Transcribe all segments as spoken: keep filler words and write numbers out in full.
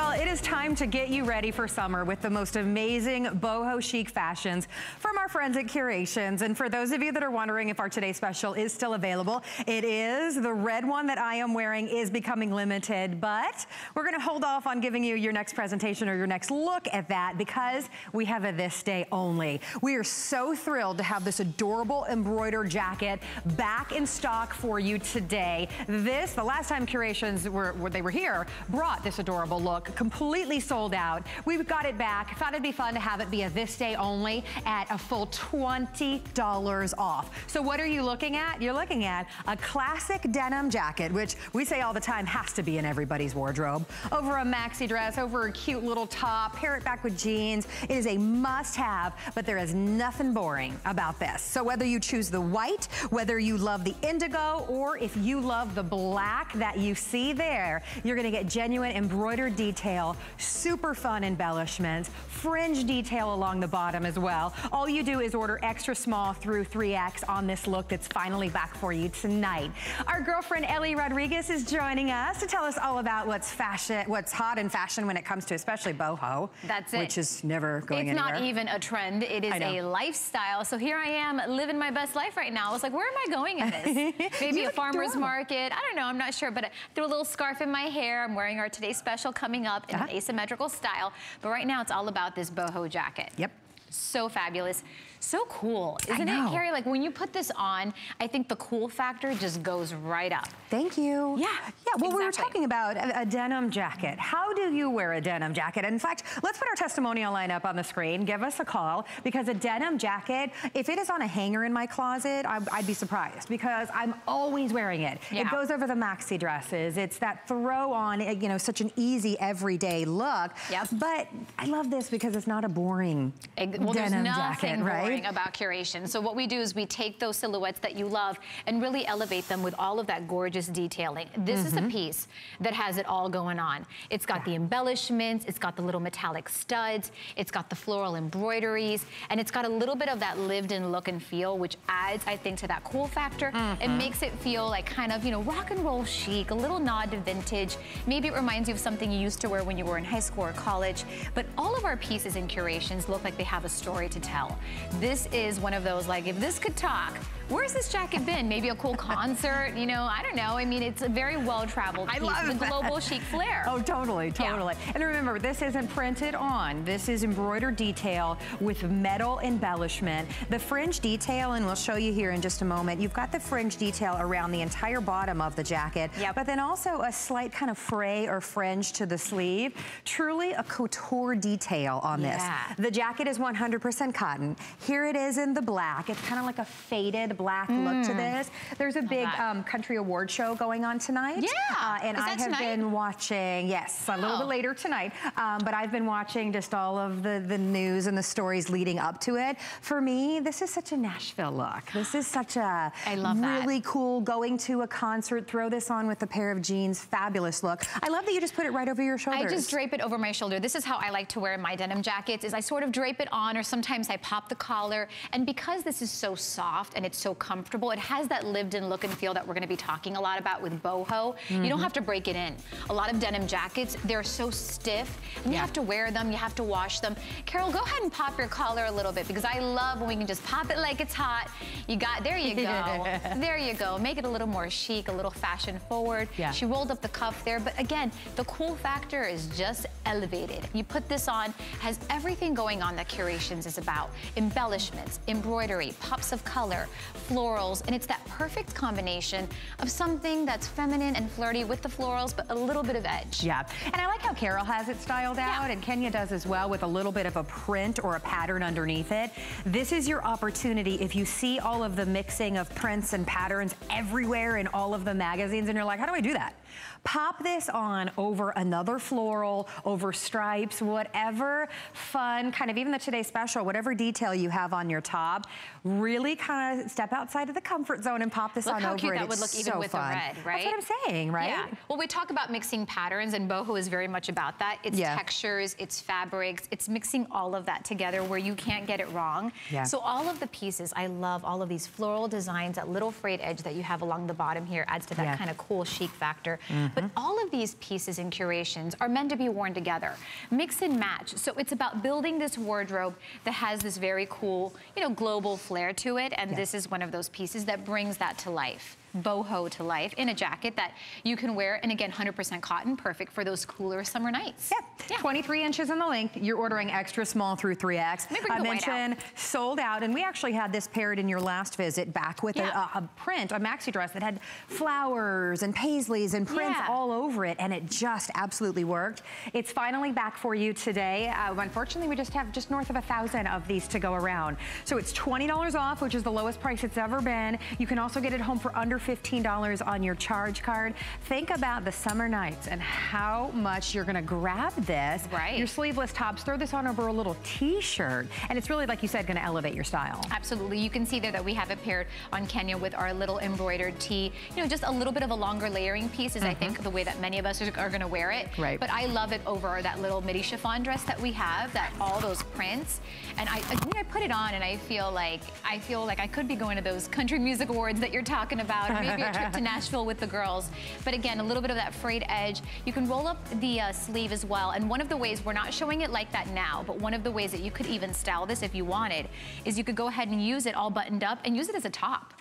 Well, it is time to get you ready for summer with the most amazing boho chic fashions from our friends at Curations. And for those of you that are wondering if our today's special is still available, it is. The red one that I am wearing is becoming limited, but we're going to hold off on giving you your next presentation or your next look at that because we have a this day only. We are so thrilled to have this adorable embroidered jacket back in stock for you today. This, the last time Curations were, were they were here, brought this adorable look, completely sold out. We've got it back. Thought it'd be fun to have it be a this day only at a full twenty dollars off. So what are you looking at? You're looking at a classic denim jacket, which we say all the time has to be in everybody's wardrobe, over a maxi dress, over a cute little top, pair it back with jeans. It is a must-have, but there is nothing boring about this. So whether you choose the white, whether you love the indigo, or if you love the black that you see there, you're gonna get genuine embroidered detail, super fun embellishments, fringe detail along the bottom as well. All you do is order extra small through three X on this look that's finally back for you tonight. Our girlfriend Ellie Rodriguez is joining us to tell us all about what's fashion, what's hot in fashion when it comes to especially boho. That's it. Which is never going it's anywhere. It's not even a trend. It is a lifestyle. So here I am living my best life right now. I was like, where am I going in this? Maybe a farmer's adorable. market. I don't know. I'm not sure. But I threw a little scarf in my hair. I'm wearing our today's special coming up in uh-huh. an asymmetrical style. But right now, it's all about this boho jacket. Yep. So fabulous. So cool, isn't it, Carrie? Like, when you put this on, I think the cool factor just goes right up. Thank you. Yeah, yeah. Well, exactly. We were talking about a, a denim jacket. How do you wear a denim jacket? In fact, let's put our testimonial line up on the screen. Give us a call, because a denim jacket, if it is on a hanger in my closet, I, I'd be surprised, because I'm always wearing it. Yeah. It goes over the maxi dresses. It's that throw on, you know, such an easy everyday look. Yep. But I love this because it's not a boring Egg well, denim jacket, right? About Curation. So what we do is we take those silhouettes that you love and really elevate them with all of that gorgeous detailing. This mm-hmm. is a piece that has it all going on. It's got yeah. the embellishments, it's got the little metallic studs, it's got the floral embroideries, and it's got a little bit of that lived-in look and feel, which adds, I think, to that cool factor. Mm-hmm. It makes it feel like kind of, you know, rock and roll chic, a little nod to vintage. Maybe it reminds you of something you used to wear when you were in high school or college. But all of our pieces in Curations look like they have a story to tell. This is one of those, like, if this could talk, where's this jacket been? Maybe a cool concert, you know, I don't know. I mean, it's a very well-traveled piece with a global chic flair. Oh, totally, totally. Yeah. And remember, this isn't printed on. This is embroidered detail with metal embellishment. The fringe detail, and we'll show you here in just a moment, you've got the fringe detail around the entire bottom of the jacket, yep. but then also a slight kind of fray or fringe to the sleeve. Truly a couture detail on this. Yeah. The jacket is one hundred percent cotton. Here it is in the black. It's kind of like a faded black mm. look to this. There's a big um, country award show going on tonight. Yeah, uh, and I have tonight? been watching. Yes, oh. a little bit later tonight. Um, but I've been watching just all of the the news and the stories leading up to it. For me, this is such a Nashville look. This is such a I love that. really cool going to a concert. Throw this on with a pair of jeans. Fabulous look. I love that you just put it right over your shoulders. I just drape it over my shoulder. This is how I like to wear my denim jackets. Is I sort of drape it on, or sometimes I pop the collar. And because this is so soft and it's so comfortable. It has that lived-in look and feel that we're going to be talking a lot about with boho. Mm-hmm. You don't have to break it in. A lot of denim jackets, they're so stiff. And yeah. you have to wear them. You have to wash them. Carol, go ahead and pop your collar a little bit, because I love when we can just pop it like it's hot. You got, there you go. There you go. Make it a little more chic, a little fashion forward. Yeah. She rolled up the cuff there. But again, the cool factor is just elevated. You put this on, has everything going on that Curations is about. Embellishments, embroidery, pops of color, florals, and it's that perfect combination of something that's feminine and flirty with the florals, but a little bit of edge. Yeah, and I like how Carol has it styled out, yeah. and Kenya does as well, with a little bit of a print or a pattern underneath it. This is your opportunity. If you see all of the mixing of prints and patterns everywhere in all of the magazines, and you're like, how do I do that? Pop this on over another floral, over stripes, whatever fun, kind of even the Today Special, whatever detail you have on your top, really kind of step outside of the comfort zone and pop this look on over it. Look how cute that would look even with the red, right? That's what I'm saying, right? Yeah. Well, we talk about mixing patterns, and boho is very much about that. It's yeah. textures, it's fabrics, it's mixing all of that together where you can't get it wrong. Yeah. So all of the pieces, I love all of these floral designs, that little frayed edge that you have along the bottom here adds to that yeah. kind of cool chic factor. Mm-hmm. But all of these pieces and curations are meant to be worn together. Mix and match. So it's about building this wardrobe that has this very cool, you know, global flair to it. And yes. this is one of those pieces that brings that to life. Boho to life in a jacket that you can wear, and again one hundred percent cotton, perfect for those cooler summer nights. Yeah. yeah, twenty-three inches in the length. You're ordering extra small through three X. I mentioned out. sold out, and we actually had this paired in your last visit back with yeah. a, a print, a maxi dress that had flowers and paisleys and prints yeah. all over it, and it just absolutely worked. It's finally back for you today. Uh, unfortunately, we just have just north of a thousand of these to go around. So it's twenty dollars off, which is the lowest price it's ever been. You can also get it home for under fifteen dollars on your charge card. Think about the summer nights and how much you're gonna grab this. Right. Your sleeveless tops, throw this on over a little t-shirt, and it's really, like you said, gonna elevate your style. Absolutely. You can see there that we have it paired on Kenya with our little embroidered tee. You know, just a little bit of a longer layering piece is, mm-hmm. I think, the way that many of us are, are gonna wear it. Right. But I love it over that little midi chiffon dress that we have, that all those prints. And I, I, mean, I put it on and I feel like, I feel like I could be going to those country music awards that you're talking about. Maybe a trip to Nashville with the girls. But again, a little bit of that frayed edge. You can roll up the uh, sleeve as well. And one of the ways, we're not showing it like that now, but one of the ways that you could even style this if you wanted is you could go ahead and use it all buttoned up and use it as a top.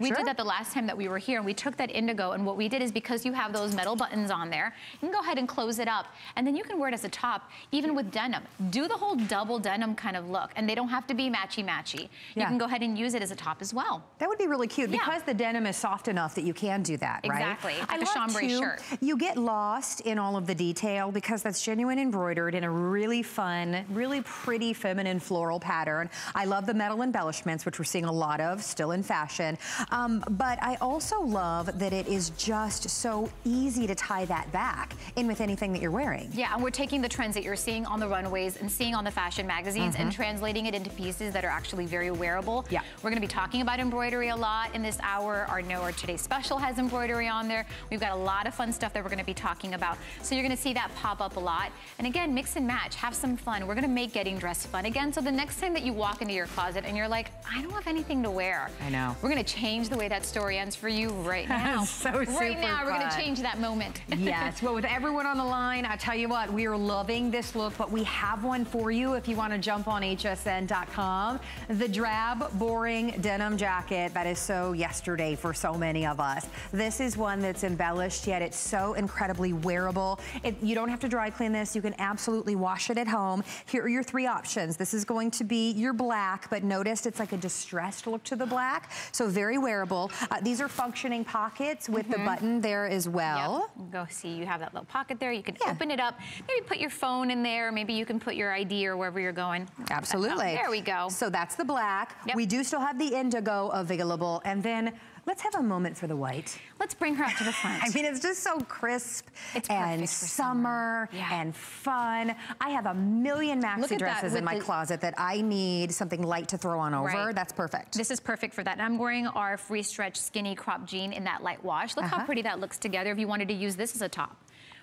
We sure. did that the last time that we were here, and we took that indigo, and what we did is, because you have those metal buttons on there, you can go ahead and close it up, and then you can wear it as a top, even with denim. Do the whole double denim kind of look, and they don't have to be matchy-matchy. Yeah. You can go ahead and use it as a top as well. That would be really cute, yeah. because the denim is soft enough that you can do that, right? Exactly, like I a chambray to, shirt. You get lost in all of the detail, because that's genuine embroidered in a really fun, really pretty feminine floral pattern. I love the metal embellishments, which we're seeing a lot of, still in fashion. Um, but I also love that it is just so easy to tie that back in with anything that you're wearing. Yeah, and we're taking the trends that you're seeing on the runways and seeing on the fashion magazines, mm-hmm. and translating it into pieces that are actually very wearable. Yeah. We're going to be talking about embroidery a lot in this hour. Our Know Our Today special has embroidery on there. We've got a lot of fun stuff that we're going to be talking about. So you're going to see that pop up a lot. And again, mix and match. Have some fun. We're going to make getting dressed fun again. So the next time that you walk into your closet and you're like, I don't have anything to wear. I know. We're going to change Change the way that story ends for you right now. so right super now, fun. We're going to change that moment. Yes. Well, with everyone on the line, I tell you what, we are loving this look, but we have one for you if you want to jump on H S N dot com. The drab, boring denim jacket that is so yesterday for so many of us. This is one that's embellished, yet it's so incredibly wearable. It, you don't have to dry clean this. You can absolutely wash it at home. Here are your three options. This is going to be your black, but notice it's like a distressed look to the black. So very wearable. Uh, these are functioning pockets with mm-hmm. the button there as well. Yep. Go see, you have that little pocket there. You can yeah. open it up, maybe put your phone in there. Maybe you can put your I D or wherever you're going. Absolutely. There we go. So that's the black. Yep. We do still have the indigo available. And then let's have a moment for the white. Let's bring her up to the front. I mean, it's just so crisp it's and summer, summer. Yeah. and fun. I have a million maxi dresses in my the... closet that I need something light to throw on over. Right. That's perfect. This is perfect for that. And I'm wearing our free stretch skinny crop jean in that light wash. Look uh-huh. how pretty that looks together if you wanted to use this as a top.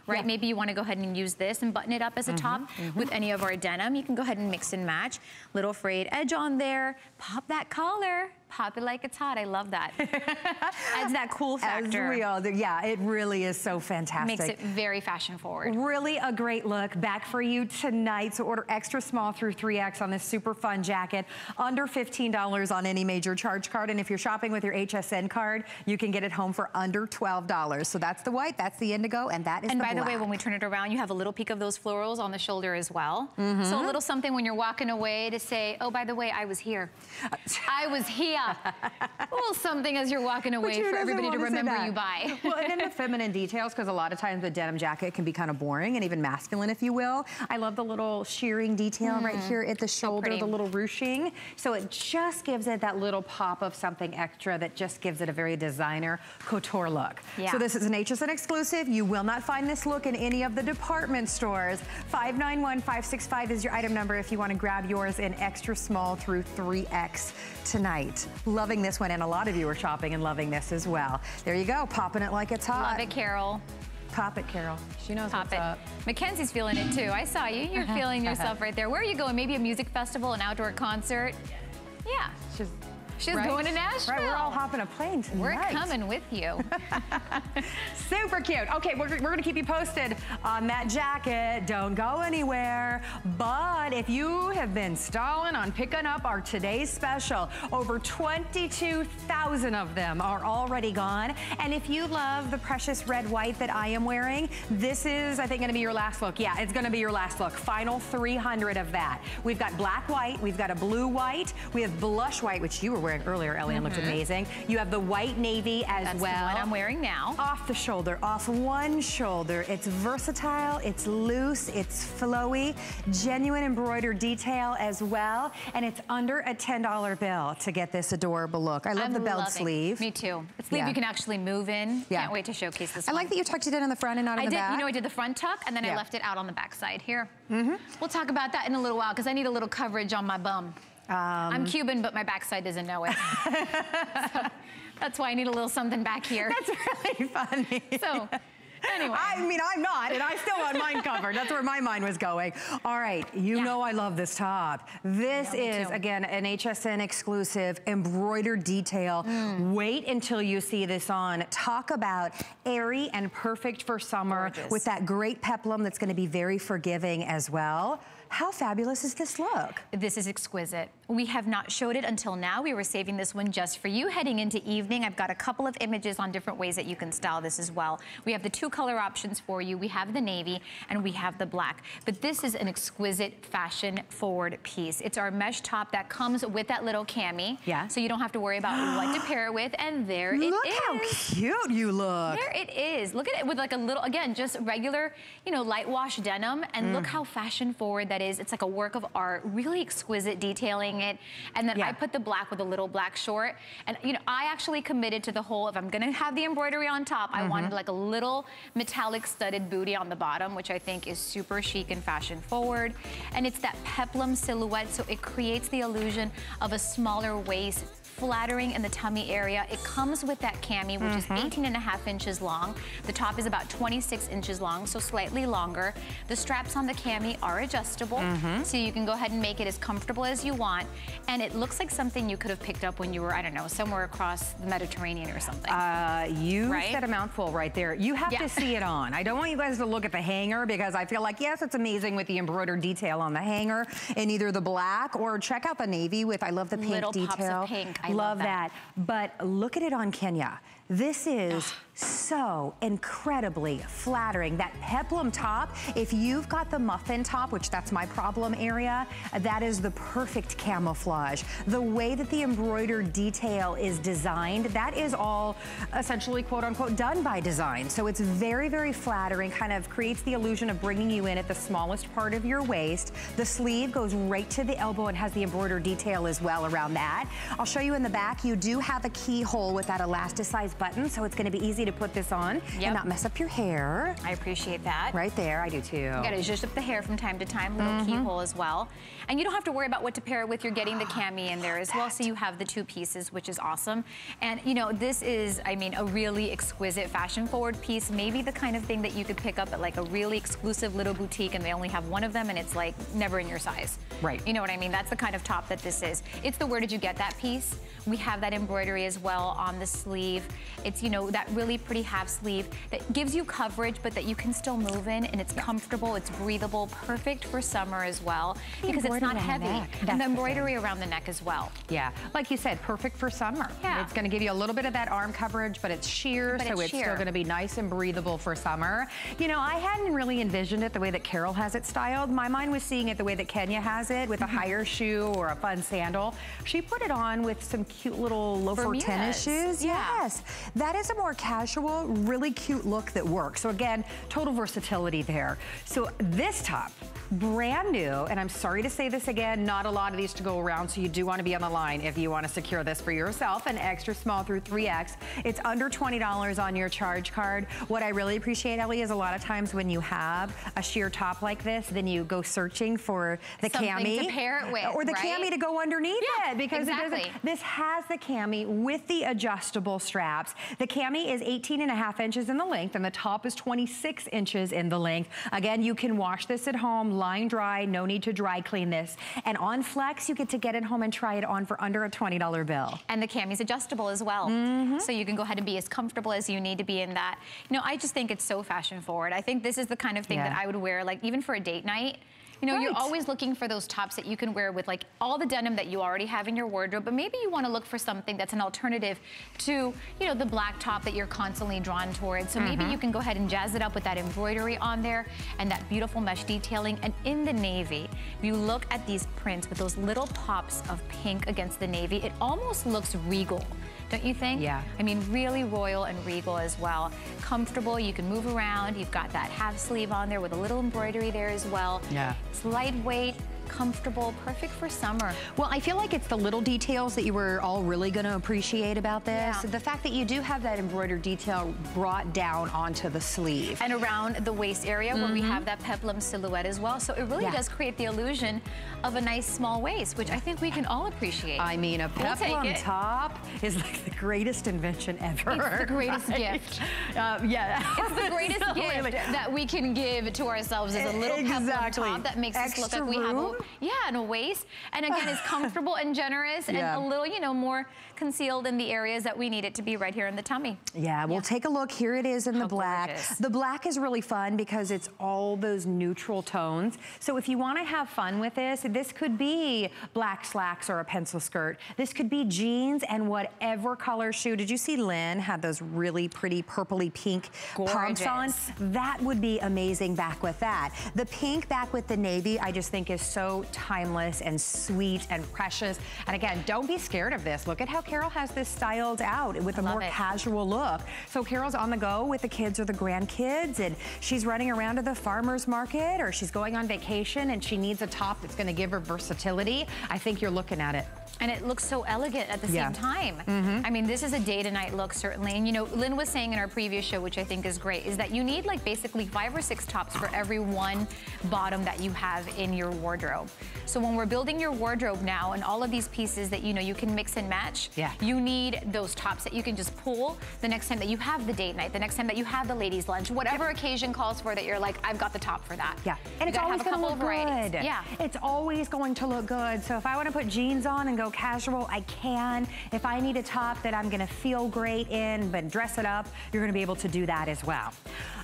Right, yeah. maybe you want to go ahead and use this and button it up as a mm-hmm, top mm-hmm. with any of our denim. You can go ahead and mix and match. Little frayed edge on there. Pop that collar. Pop it like it's hot. I love that. Adds that cool factor. As we all do. Yeah, it really is so fantastic. Makes it very fashion forward. Really a great look. Back for you tonight. So order extra small through three X on this super fun jacket. Under fifteen dollars on any major charge card. And if you're shopping with your H S N card, you can get it home for under twelve dollars. So that's the white, that's the indigo, and that is and the By the way, when we turn it around, you have a little peek of those florals on the shoulder as well. Mm-hmm. So a little something when you're walking away to say, oh, by the way, I was here. I was here. Well, something as you're walking away for everybody to remember you by. Well, and then the feminine details, because a lot of times the denim jacket can be kind of boring and even masculine, if you will. I love the little shearing detail mm-hmm. right here at the shoulder, so the little ruching. So it just gives it that little pop of something extra that just gives it a very designer couture look. Yeah. So this is an H S N exclusive. You will not find this look in any of the department stores. five nine one five six five is your item number if you want to grab yours in extra small through three X tonight. Loving this one, and a lot of you are shopping and loving this as well. There you go, popping it like it's hot. Love it, Carol. Pop it, Carol. She knows Pop what's it. up. Mackenzie's feeling it too. I saw you. You're feeling yourself right there. Where are you going? Maybe a music festival, an outdoor concert? Yeah. She's She's right? going to Nashville. Right, we're all hopping a plane tonight. We're coming with you. Super cute. Okay, we're, we're going to keep you posted on that jacket. Don't go anywhere. But if you have been stalling on picking up our today's special, over twenty-two thousand of them are already gone. And if you love the precious red white that I am wearing, this is, I think, going to be your last look. Yeah, it's going to be your last look. Final three hundred of that. We've got black white. We've got a blue white. We have blush white, which you were wearing earlier, Ellie, and mm-hmm. looked amazing. You have the white navy as That's well. That's the one I'm wearing now. Off the shoulder, off one shoulder. It's versatile, it's loose, it's flowy, genuine embroidered detail as well, and it's under a ten dollar bill to get this adorable look. I love I'm the belt loving. sleeve. Me too. The sleeve yeah. you can actually move in. Yeah. Can't wait to showcase this I one. like that you tucked it in on the front and not on I the did, back. You know, I did the front tuck, and then yeah. I left it out on the back side here. Mm-hmm. We'll talk about that in a little while, because I need a little coverage on my bum. Um, I'm Cuban, but my backside doesn't know it. So that's why I need a little something back here. That's really funny. So, anyway. I mean, I'm not, and I still want mine covered. That's where my mind was going. All right, you yeah. know I love this top. This yeah, is, too. again, an H S N exclusive embroidered detail. Mm. Wait until you see this on. Talk about airy and perfect for summer Gorgeous. with that great peplum that's going to be very forgiving as well. How fabulous is this look? This is exquisite. We have not showed it until now. We were saving this one just for you heading into evening. I've got a couple of images on different ways that you can style this as well. We have the two color options for you. We have the navy and we have the black. But this is an exquisite fashion forward piece. It's our mesh top that comes with that little cami. Yeah. So you don't have to worry about what you like to pair it with. And there it is. Look how cute you look. There it is. Look at it with like a little, again, just regular, you know, light wash denim. And mm. look how fashion forward that is. It's like a work of art, really exquisite detailing it. And then yeah. I put the black with a little black short. And you know, I actually committed to the whole, if I'm gonna have the embroidery on top, mm-hmm. I wanted like a little metallic studded booty on the bottom, which I think is super chic and fashion forward. And it's that peplum silhouette, so it creates the illusion of a smaller waist, flattering in the tummy area. It comes with that cami, which mm-hmm. is eighteen and a half inches long. The top is about twenty-six inches long, so slightly longer. The straps on the cami are adjustable, mm-hmm. so you can go ahead and make it as comfortable as you want. And it looks like something you could have picked up when you were, I don't know, somewhere across the Mediterranean or something. Uh, you right? said a mouthful right there. You have yeah. to see it on. I don't want you guys to look at the hanger, because I feel like, yes, it's amazing with the embroidered detail on the hanger in either the black, or check out the navy with, I love the pink Little detail. Little pops of pink. I Love, love that. that. But look at it on Kenya. This is so incredibly flattering. That peplum top, if you've got the muffin top, which that's my problem area, that is the perfect camouflage. The way that the embroidered detail is designed, that is all essentially quote unquote done by design. So it's very, very flattering, kind of creates the illusion of bringing you in at the smallest part of your waist. The sleeve goes right to the elbow and has the embroidered detail as well around that. I'll show you in the back, you do have a keyhole with that elasticized button, so it's gonna be easy to put this on yep. and not mess up your hair. I appreciate that. Right there, I do too. You gotta zhuzh up the hair from time to time, little mm-hmm. keyhole as well. And you don't have to worry about what to pair it with. You're getting the cami in there as well, so you have the two pieces, which is awesome. And you know, this is, I mean, a really exquisite fashion forward piece, maybe the kind of thing that you could pick up at like a really exclusive little boutique and they only have one of them and it's like never in your size. Right. You know what I mean? That's the kind of top that this is. It's the where did you get that piece. We have that embroidery as well on the sleeve. It's, you know, that really pretty half sleeve that gives you coverage, but that you can still move in, and it's comfortable, it's breathable, perfect for summer as well, because it's not heavy. And the embroidery around the neck as well. Yeah, like you said, perfect for summer. Yeah. It's gonna give you a little bit of that arm coverage, but it's sheer, so it's still gonna be nice and breathable for summer. You know, I hadn't really envisioned it the way that Carol has it styled. My mind was seeing it the way that Kenya has it, with a higher shoe or a fun sandal. She put it on with some cute little loafer Vermeers. tennis shoes. Yeah. Yes. That is a more casual, really cute look that works. So again, total versatility there. So this top, brand new, and I'm sorry to say this again, not a lot of these to go around, so you do want to be on the line if you want to secure this for yourself, an extra small through three X. It's under twenty dollars on your charge card. What I really appreciate, Ellie, is a lot of times when you have a sheer top like this, then you go searching for the cami. Something to pair it with, Or the right? cami to go underneath yeah, it, because exactly. it doesn't, this has the cami with the adjustable straps. The cami is eighteen and a half inches in the length, and the top is twenty-six inches in the length. Again, you can wash this at home, line dry, no need to dry clean this. And on Flex, you get to get it home and try it on for under a twenty dollar bill. And the cammy's adjustable as well. Mm-hmm. So you can go ahead and be as comfortable as you need to be in that. You know, I just think it's so fashion forward. I think this is the kind of thing yeah. that I would wear, like even for a date night. You know, right. you're always looking for those tops that you can wear with like all the denim that you already have in your wardrobe, but maybe you want to look for something that's an alternative to, you know, the black top that you're constantly drawn towards. So mm-hmm. maybe you can go ahead and jazz it up with that embroidery on there and that beautiful mesh detailing. And in the navy, if you look at these prints with those little pops of pink against the navy, it almost looks regal. Don't you think? Yeah. I mean, really royal and regal as well. Comfortable, you can move around. You've got that half sleeve on there with a little embroidery there as well. Yeah. It's lightweight, comfortable, perfect for summer. Well, I feel like it's the little details that you were all really going to appreciate about this. Yeah. The fact that you do have that embroidered detail brought down onto the sleeve. And around the waist area mm-hmm. where we have that peplum silhouette as well. So it really yeah. does create the illusion of a nice small waist, which I think we can all appreciate. I mean, a peplum we'll top is like the greatest invention ever. It's the greatest gift. Um, yeah. It's the greatest so gift really. that we can give to ourselves is a little exactly. peplum top that makes Extra us look like we have a Yeah, and a waist. And again, it's comfortable and generous yeah. and a little, you know, more concealed in the areas that we need it to be right here in the tummy. Yeah, we'll yeah. take a look. Here it is in How the black. Gorgeous. The black is really fun because it's all those neutral tones. So if you want to have fun with this, this could be black slacks or a pencil skirt. This could be jeans and whatever color shoe. Did you see Lynn had those really pretty purpley pink Gorgeous. pumps on? That would be amazing back with that. The pink back with the navy, I just think is so timeless and sweet and precious. And again, don't be scared of this. Look at how Carol has this styled out with a more it. casual look. So Carol's on the go with the kids or the grandkids, and she's running around to the farmer's market, or she's going on vacation and she needs a top that's going to give her versatility. I think you're looking at it. And it looks so elegant at the same yeah. time. Mm-hmm. I mean, this is a day to night look, certainly. And you know, Lynn was saying in our previous show, which I think is great, is that you need like basically five or six tops for every one bottom that you have in your wardrobe. So when we're building your wardrobe now and all of these pieces that, you know, you can mix and match, yeah. you need those tops that you can just pull the next time that you have the date night, the next time that you have the ladies' lunch, whatever yep. occasion calls for that you're like, I've got the top for that. Yeah. And you it's always going to look good. Yeah. It's always going to look good. So if I want to put jeans on and go casual, I can. If I need a top that I'm gonna feel great in, but dress it up, you're gonna be able to do that as well.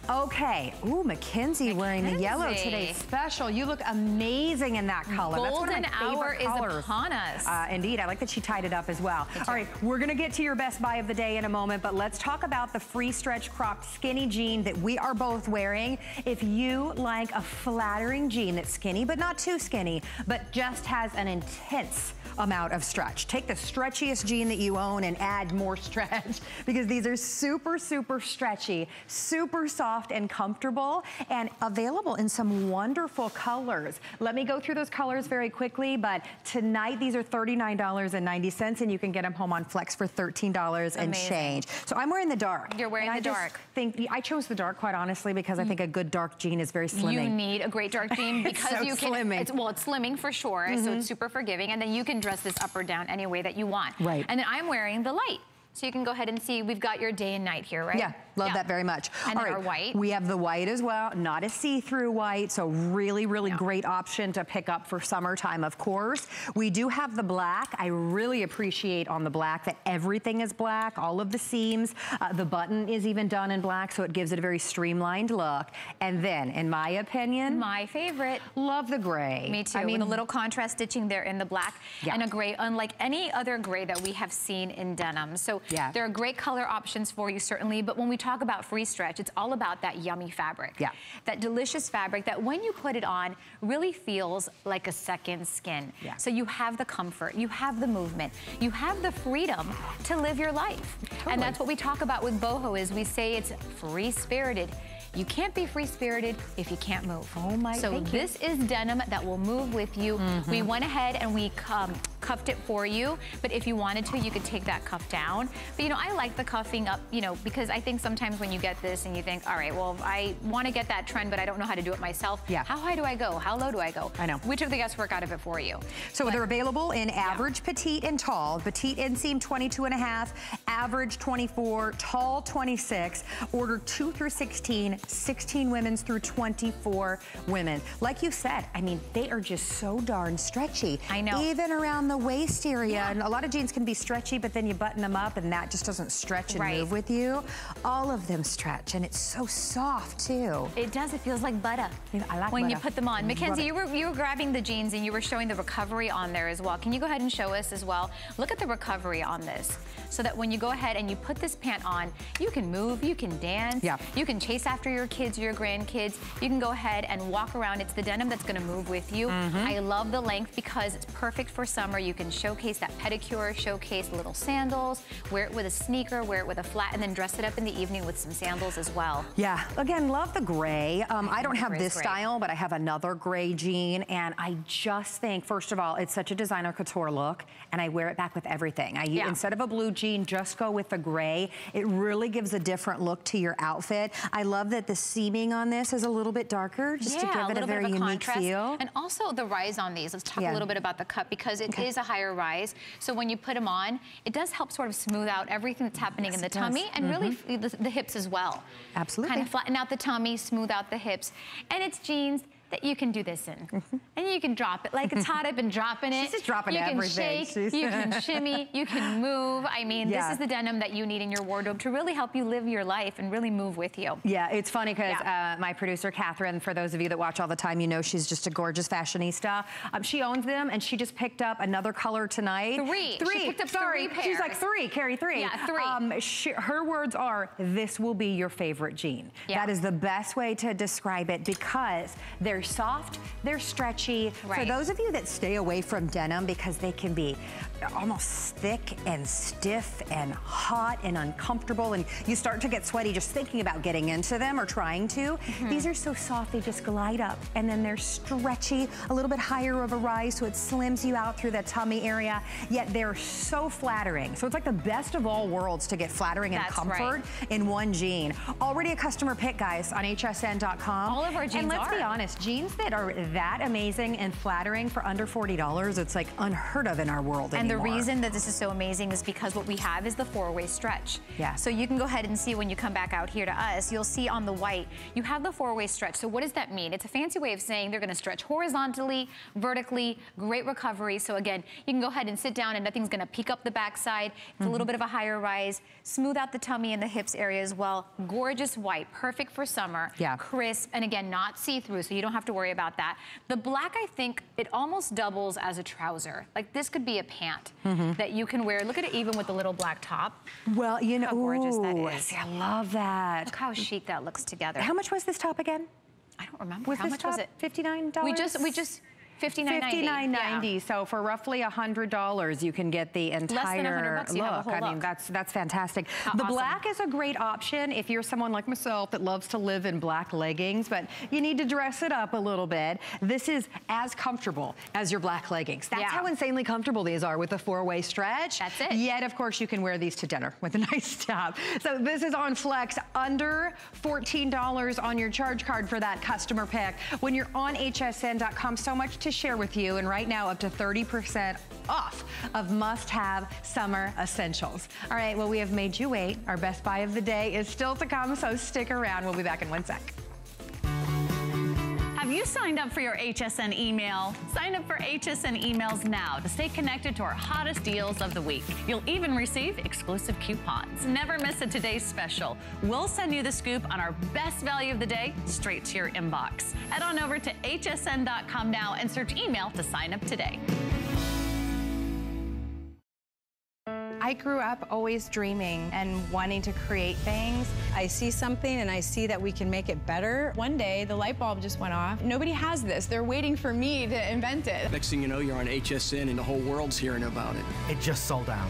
Okay, ooh, Mackenzie, Mackenzie wearing the yellow today, special. You look amazing in that color. Golden That's one of my favorite hour colors. is upon us. Uh, indeed, I like that she tied it up as well. All right, we're gonna get to your best buy of the day in a moment, but let's talk about the free stretch cropped skinny jean that we are both wearing. If you like a flattering jean that's skinny, but not too skinny, but just has an intense amount of stretch. Take the stretchiest jean that you own and add more stretch, because these are super, super stretchy, super soft and comfortable, and available in some wonderful colors. Let me go through those colors very quickly, but tonight these are thirty-nine ninety, and you can get them home on Flex for thirteen dollars and change. So I'm wearing the dark. You're wearing the I dark. Just think, I chose the dark, quite honestly, because I think a good dark jean is very slimming. You need a great dark jean because so you can, slimming. It's, well, it's slimming for sure, mm-hmm. so it's super forgiving, and then you can dress this up or down any way that you want. Right. And then I'm wearing the light. So you can go ahead and see, we've got your day and night here, right? Yeah, love yeah. that very much. And All right. our white. We have the white as well, not a see-through white, so really, really no. great option to pick up for summertime, of course. We do have the black. I really appreciate on the black that everything is black, all of the seams. Uh, the button is even done in black, so it gives it a very streamlined look. And then, in my opinion, my favorite. Love the gray. Me too, I mean, with a little contrast stitching there in the black, yeah. and a gray unlike any other gray that we have seen in denim. So yeah. there are great color options for you, certainly, but when we talk about free stretch, it's all about that yummy fabric. Yeah. That delicious fabric that when you put it on, really feels like a second skin. Yeah. So you have the comfort, you have the movement, you have the freedom to live your life. Totally. And that's what we talk about with boho, is we say it's free-spirited. You can't be free-spirited if you can't move. Oh my! So this is denim that will move with you. Mm-hmm. We went ahead and we um, cuffed it for you, but if you wanted to, you could take that cuff down. But you know, I like the cuffing up, you know, because I think sometimes when you get this and you think, all right, well, I want to get that trend, but I don't know how to do it myself. Yeah. How high do I go? How low do I go? I know. We took the guesswork out of it for you. So but, they're available in average, yeah. petite, and tall. Petite inseam, twenty-two and a half, average, twenty-four, tall, twenty-six. Order two through sixteen, sixteen women's through twenty-four women. Like you said, I mean, they are just so darn stretchy. I know. Even around the waist area. Yeah. And a lot of jeans can be stretchy, but then you button them up and that just doesn't stretch and right. move with you. All of them stretch, and it's so soft too. It does, it feels like butter. Yeah, I like when butter. You put them on. Mackenzie, you were, you were grabbing the jeans and you were showing the recovery on there as well. Can you go ahead and show us as well? Look at the recovery on this. So that when you go ahead and you put this pant on, you can move, you can dance, yeah. you can chase after your kids, your grandkids, you can go ahead and walk around. It's the denim that's gonna move with you. Mm-hmm. I love the length because it's perfect for summer. You can showcase that pedicure, showcase little sandals, wear it with a sneaker, wear it with a flat, and then dress it up in the evening with some sandals as well. Yeah, again, love the gray. Um, I don't have this style, but I have another gray jean, and I just think, first of all, it's such a designer couture look, and I wear it back with everything. I yeah. Instead of a blue jean, just go with the gray. It really gives a different look to your outfit. I love that the seaming on this is a little bit darker, just yeah, to give it a, a very a unique contrast. Feel. And also the rise on these. Let's talk yeah. a little bit about the cut, because it okay. is a higher rise. So when you put them on, it does help sort of smooth out everything that's happening yes, in the tummy does. And mm-hmm. really the, the hips as well. Absolutely. Kind of flatten out the tummy, smooth out the hips. And it's jeans that you can do this in. Mm-hmm. And you can drop it. Like, it's hot, I've been dropping it. She's just dropping you everything. You can shake, She's... you can shimmy, you can move. I mean, yeah. this is the denim that you need in your wardrobe to really help you live your life and really move with you. Yeah, it's funny because yeah. uh, my producer, Catherine, for those of you that watch all the time, you know she's just a gorgeous fashionista. Um, she owns them, and she just picked up another color tonight. Three. Three. She picked up Sorry. three pairs. She's like, three, Carrie, three. Yeah, three. Um, she, her words are, this will be your favorite jean. Yeah. That is the best way to describe it, because they're They're soft, they're stretchy. Right. For those of you that stay away from denim because they can be almost thick and stiff and hot and uncomfortable, and you start to get sweaty just thinking about getting into them or trying to, mm-hmm. these are so soft, they just glide up, and then they're stretchy, a little bit higher of a rise, so it slims you out through the tummy area, yet they're so flattering. So it's like the best of all worlds to get flattering and That's comfort right. in one jean. Already a customer pick, guys, on H S N dot com. All of our jeans are. And let's are. be honest, jeans that are that amazing and flattering for under forty dollars, it's like unheard of in our world and anymore. The reason that this is so amazing is because what we have is the four-way stretch. Yeah. So you can go ahead and see when you come back out here to us, you'll see on the white, you have the four-way stretch. So what does that mean? It's a fancy way of saying they're gonna stretch horizontally, vertically, great recovery. So again, you can go ahead and sit down and nothing's gonna peek up the backside. It's mm-hmm. a little bit of a higher rise, smooth out the tummy and the hips area as well. Gorgeous white, perfect for summer. Yeah. Crisp, and again, not see-through, so you don't have to worry about that. The black, I think, it almost doubles as a trouser. Like, this could be a pant mm-hmm. that you can wear. Look at it even with the little black top. Well, you know, how gorgeous ooh, that is. I love that. Look how chic that looks together. How much was this top again? I don't remember. Was how this much top was it? fifty-nine dollars? We just, we just... fifty-nine ninety. Yeah. So for roughly a hundred dollars, you can get the entire Less than one hundred bucks, look. You have a whole I mean, look. that's that's fantastic. How the awesome. Black is a great option if you're someone like myself that loves to live in black leggings, but you need to dress it up a little bit. This is as comfortable as your black leggings. That's yeah. how insanely comfortable these are with a four-way stretch. That's it. Yet, of course, you can wear these to dinner with a nice top. So this is on Flex, under fourteen dollars on your charge card for that customer pick. When you're on H S N dot com, so much to to share with you, and right now up to thirty percent off of must-have summer essentials. All right, well, we have made you wait. Our best buy of the day is still to come, so stick around. We'll be back in one sec. Have you signed up for your H S N email? Sign up for H S N emails now to stay connected to our hottest deals of the week. You'll even receive exclusive coupons. Never miss a today's special. We'll send you the scoop on our best value of the day straight to your inbox. Head on over to H S N dot com now and search email to sign up today. I grew up always dreaming and wanting to create things. I see something and I see that we can make it better. One day, the light bulb just went off. Nobody has this. They're waiting for me to invent it. Next thing you know, you're on H S N and the whole world's hearing about it. It just sold out.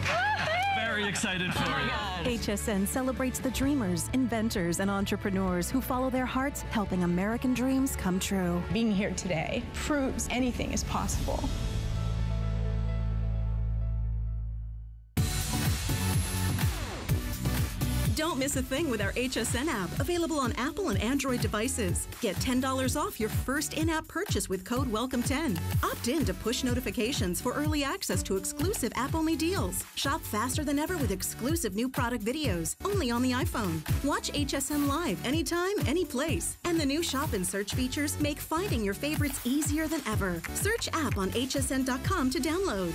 Very excited for oh you. H S N celebrates the dreamers, inventors, and entrepreneurs who follow their hearts, helping American dreams come true. Being here today proves anything is possible. miss a thing with our H S N app, available on Apple and Android devices. Get ten dollars off your first in-app purchase with code welcome ten. Opt in to push notifications for early access to exclusive app-only deals. Shop faster than ever with exclusive new product videos, only on the iPhone. Watch H S N Live anytime, anyplace. And the new shop and search features make finding your favorites easier than ever. Search app on H S N dot com to download.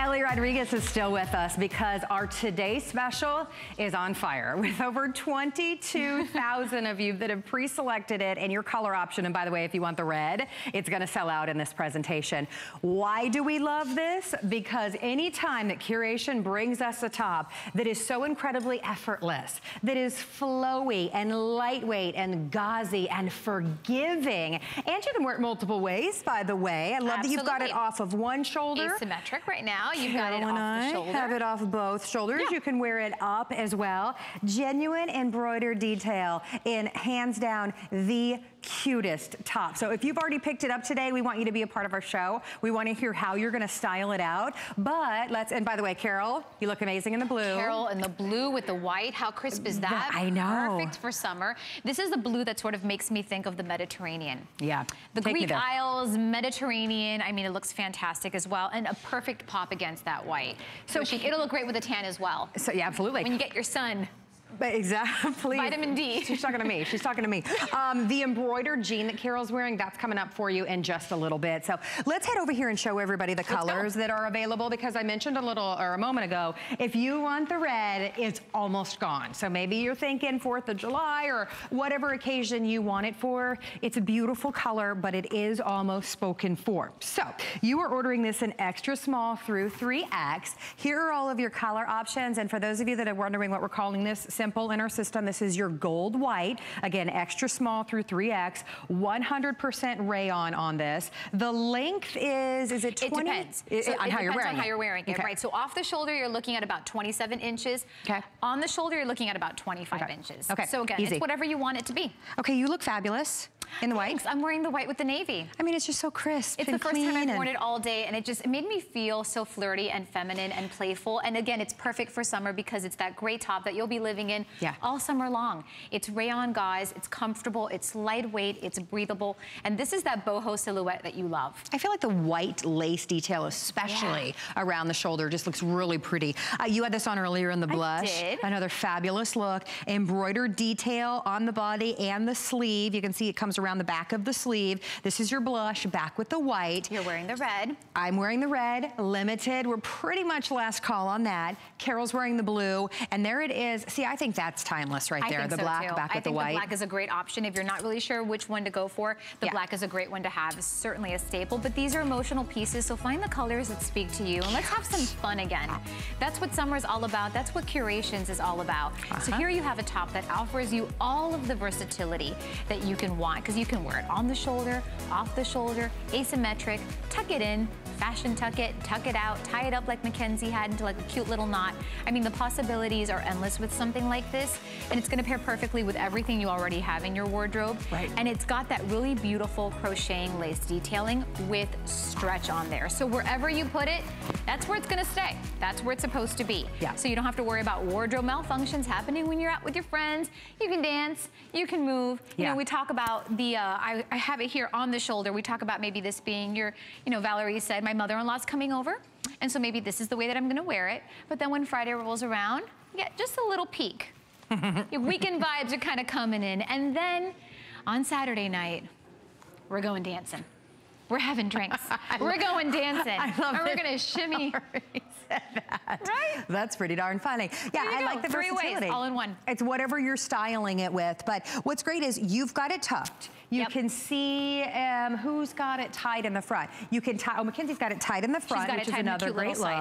Ellie Rodriguez is still with us because our Today Special is on fire with over twenty-two thousand of you that have pre-selected it and your color option. And by the way, if you want the red, it's going to sell out in this presentation. Why do we love this? Because any time that Curation brings us a top that is so incredibly effortless, that is flowy and lightweight and gauzy and forgiving, and you can wear it multiple ways, by the way. I love Absolutely. That you've got it off of one shoulder. Asymmetric right now. You Got it off the shoulder. Have it off both shoulders. Yeah. You can wear it up as well. Genuine embroidered detail in hands down the cutest top. So if you've already picked it up today, we want you to be a part of our show. We want to hear how you're going to style it out. But let's, and by the way, Carol, you look amazing in the blue. Carol in the blue with the white. How crisp is that? I know. Perfect for summer. This is the blue that sort of makes me think of the Mediterranean. Yeah. The Greek Isles, Mediterranean. I mean, it looks fantastic as well. And a perfect pop against that white. So, so she, it'll look great with a tan as well. So yeah, absolutely. When you get your sun. But exactly. Vitamin D. She's talking to me. She's talking to me. Um, the embroidered jean that Carol's wearing, that's coming up for you in just a little bit. So let's head over here and show everybody the colors that are available, because I mentioned a little or a moment ago, if you want the red, it's almost gone. So maybe you're thinking fourth of July or whatever occasion you want it for. It's a beautiful color, but it is almost spoken for. So you are ordering this in extra small through three X. Here are all of your color options. And for those of you that are wondering what we're calling this, simple in our system, this is your gold white. Again, extra small through three X, one hundred percent rayon on this. The length is, is it twenty? It depends. It, so it, on, it how depends on how you're wearing it. Okay. Right, so off the shoulder, you're looking at about twenty-seven inches. Okay. On the shoulder, you're looking at about twenty-five okay. inches. Okay. So again, Easy. It's whatever you want it to be. Okay, you look fabulous. In the white? Thanks. I'm wearing the white with the navy. I mean, it's just so crisp. It's the first time I've worn it all day, and it just it made me feel so flirty and feminine and playful. And again, it's perfect for summer because it's that great top that you'll be living in yeah. all summer long. It's rayon gauze, it's comfortable, it's lightweight, it's breathable, and this is that boho silhouette that you love. I feel like the white lace detail, especially yeah. around the shoulder, just looks really pretty. Uh, you had this on earlier in the blush. I did. Another fabulous look. Embroidered detail on the body and the sleeve. You can see it comes around the back of the sleeve. This is your blush, back with the white. You're wearing the red. I'm wearing the red, limited. We're pretty much last call on that. Carol's wearing the blue, and there it is. See, I think that's timeless right there. I think the so black too. Back I with the white. I think the black is a great option. If you're not really sure which one to go for, the yeah. black is a great one to have. It's certainly a staple, but these are emotional pieces, so find the colors that speak to you, and let's have some fun again. That's what summer's all about. That's what Curations is all about. Uh-huh. So here you have a top that offers you all of the versatility that you can want, because you can wear it on the shoulder, off the shoulder, asymmetric, tuck it in, fashion tuck it, tuck it out, tie it up like Mackenzie had into like a cute little knot. I mean, the possibilities are endless with something like this, and it's gonna pair perfectly with everything you already have in your wardrobe. Right. And it's got that really beautiful crocheting lace detailing with stretch on there. So wherever you put it, that's where it's gonna stay. That's where it's supposed to be. Yeah. So you don't have to worry about wardrobe malfunctions happening when you're out with your friends. You can dance, you can move. You yeah. know, we talk about the, uh, I, I have it here on the shoulder. We talk about maybe this being your, you know, Valerie said, my mother-in-law's coming over, and so maybe this is the way that I'm gonna wear it. But then when Friday rolls around, you get just a little peek. Your weekend vibes are kind of coming in. And then on Saturday night, we're going dancing. We're having drinks. We're going dancing. I love and we're going to shimmy. That. Right? That's pretty darn funny. Yeah, I go. like the Three versatility. Ways, all in one. It's whatever you're styling it with. But what's great is you've got it tucked. You yep. can see um, who's got it tied in the front. You can tie. Oh, Mackenzie's got it tied in the front, which is another great look.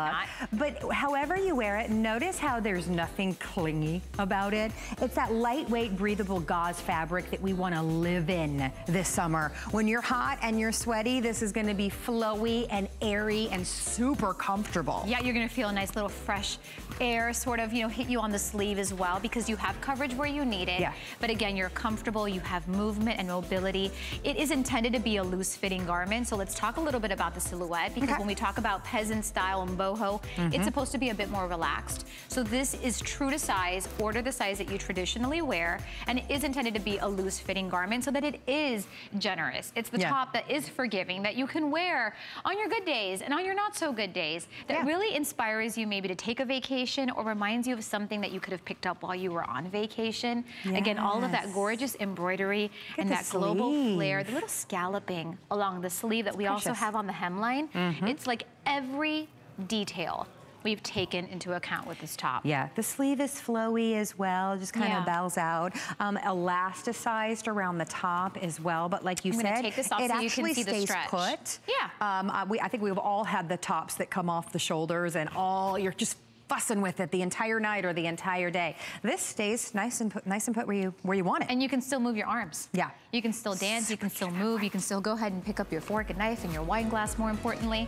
But however you wear it, notice how there's nothing clingy about it. It's that lightweight, breathable gauze fabric that we want to live in this summer. When you're hot and you're sweaty, this is going to be flowy and airy and super comfortable. Yeah, you're going to feel a nice little fresh air sort of, you know, hit you on the sleeve as well, because you have coverage where you need it. Yeah. But again, you're comfortable, you have movement and mobility. It is intended to be a loose-fitting garment, so let's talk a little bit about the silhouette, because okay. when we talk about peasant style and boho, mm-hmm. it's supposed to be a bit more relaxed. So this is true to size. Order the size that you traditionally wear, and it is intended to be a loose-fitting garment so that it is generous. It's the yeah. top that is forgiving, that you can wear on your good days and on your not-so-good days, that yeah. really inspires you maybe to take a vacation, or reminds you of something that you could have picked up while you were on vacation. Yes. Again, all of that gorgeous embroidery Look and that sleeve. global flare, the little scalloping along the sleeve that it's we precious. also have on the hemline. Mm-hmm. It's like every detail we've taken into account with this top. Yeah, the sleeve is flowy as well, just kind yeah. of bows out. Um, elasticized around the top as well, but like you I'm said, take this off it so actually you can see stays the stretch. put. Yeah. Um, I, we, I think we've all had the tops that come off the shoulders and all, you're just fussing with it the entire night or the entire day. This stays nice and put, nice and put where you where you want it. And you can still move your arms. Yeah. You can still dance, you can still move, you can still go ahead and pick up your fork and knife and your wine glass, more importantly.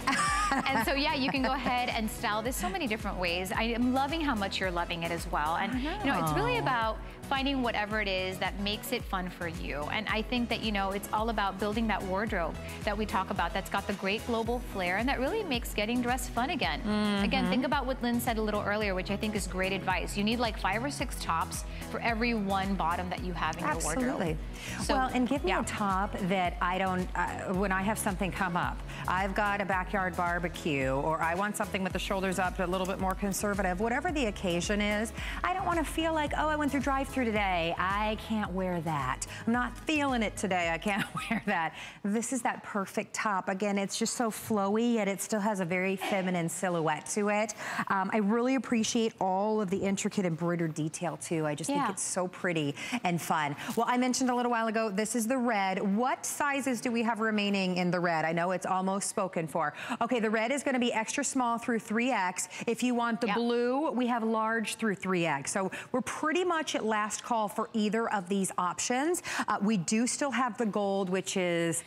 And so yeah, you can go ahead and style this so many different ways. I am loving how much you're loving it as well. And you know, it's really about finding whatever it is that makes it fun for you. And I think that, you know, it's all about building that wardrobe that we talk about that's got the great global flair, and that really makes getting dressed fun again. Mm-hmm. Again, think about what Lynn said a little earlier, which I think is great advice. You need like five or six tops for every one bottom that you have in Absolutely. your wardrobe. So, well, and give me yeah. a top that I don't, uh, when I have something come up, I've got a backyard barbecue, or I want something with the shoulders up, a little bit more conservative, whatever the occasion is. I don't want to feel like, oh, I went through drive-through today, I can't wear that. I'm not feeling it today, I can't wear that. This is that perfect top. Again, it's just so flowy, yet it still has a very feminine silhouette to it. Um, I really appreciate all of the intricate embroidered detail too. I just yeah. think it's so pretty and fun. Well, I mentioned a little while ago, this is the red. What sizes do we have remaining in the red? I know it's almost spoken for. Okay, the red is gonna be extra small through three X. If you want the yep. blue, we have large through three X. So we're pretty much at last Last call for either of these options. Uh, we do still have the gold, which is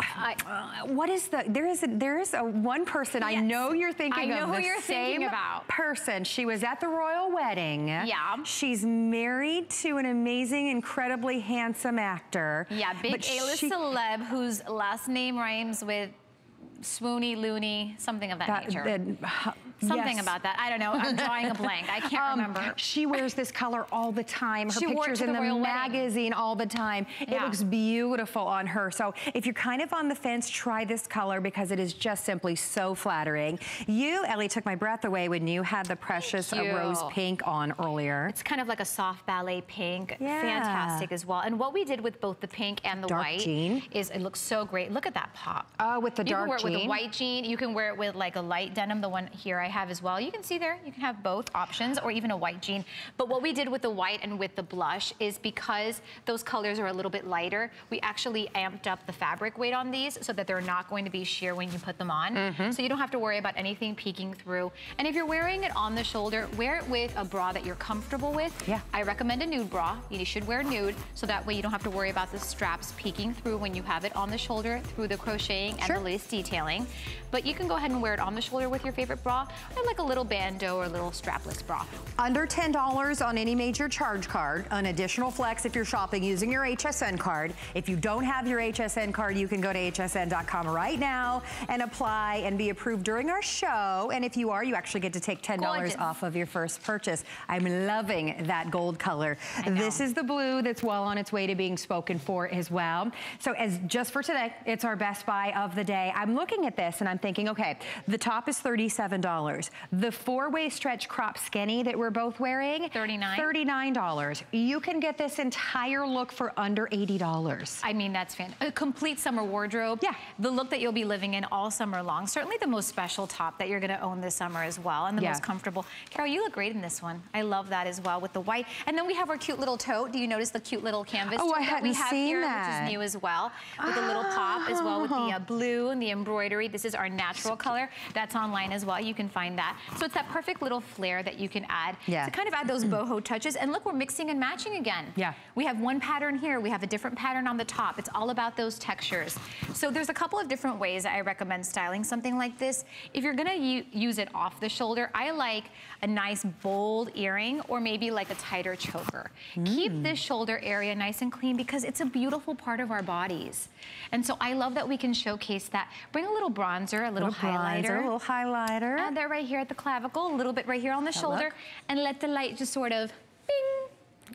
I, uh, what is the there is a, there is a one person yes. I know you're thinking I know of who the you're same thinking about. person. She was at the royal wedding. Yeah, she's married to an amazing, incredibly handsome actor. Yeah, big A-list celeb whose last name rhymes with swoony, loony, something of that, that nature. Then, uh, Something yes. about that. I don't know. I'm drawing a blank. I can't um, remember. She wears this color all the time. Her she picture's in the, the magazine wedding. all the time. Yeah. It looks beautiful on her. So if you're kind of on the fence, try this color, because it is just simply so flattering. You, Ellie, took my breath away when you had the precious rose pink on earlier. It's kind of like a soft ballet pink. Yeah. Fantastic as well. And what we did with both the pink and the dark white jean. is it looks so great. Look at that pop. Oh, with the you dark jean. You can wear it jean. with a white jean. You can wear it with like a light denim, the one here I I have as well. You can see there, you can have both options, or even a white jean. But what we did with the white and with the blush is, because those colors are a little bit lighter, we actually amped up the fabric weight on these so that they're not going to be sheer when you put them on. Mm-hmm. So you don't have to worry about anything peeking through. And if you're wearing it on the shoulder, wear it with a bra that you're comfortable with. Yeah. I recommend a nude bra. You should wear nude, so that way you don't have to worry about the straps peeking through when you have it on the shoulder through the crocheting sure. and the lace detailing. But you can go ahead and wear it on the shoulder with your favorite bra, and like a little bandeau or a little strapless bra. Under ten dollars on any major charge card, an additional flex if you're shopping using your H S N card. If you don't have your H S N card, you can go to H S N dot com right now and apply and be approved during our show. And if you are, you actually get to take ten dollars Gorgeous. off of your first purchase. I'm loving that gold color. This is the blue that's well on its way to being spoken for as well. So as just for today, it's our best buy of the day. I'm looking at this and I'm thinking, okay, the top is thirty-seven dollars. forty-nine dollars. The four-way stretch crop skinny that we're both wearing, thirty-nine dollars. thirty-nine dollars. You can get this entire look for under eighty dollars. I mean, that's fantastic. A complete summer wardrobe. Yeah. The look that you'll be living in all summer long. Certainly the most special top that you're going to own this summer as well, and the yeah. most comfortable. Carol, you look great in this one. I love that as well with the white. And then we have our cute little tote. Do you notice the cute little canvas oh, tote I that we have seen here, that. which is new as well, with oh. a little pop as well with the uh, blue and the embroidery. This is our natural so color. That's online as well. You can find that. So it's that perfect little flare that you can add yeah. to kind of add those boho touches. And look, we're mixing and matching again. Yeah. We have one pattern here. We have a different pattern on the top. It's all about those textures. So there's a couple of different ways I recommend styling something like this. If you're going to use it off the shoulder, I like a nice bold earring or maybe like a tighter choker. Mm. Keep this shoulder area nice and clean because it's a beautiful part of our bodies. And so I love that we can showcase that. Bring a little bronzer, a little, little highlighter. Bronzer, a little highlighter. Add that right here at the clavicle, a little bit right here on the that shoulder, look. and let the light just sort of bing.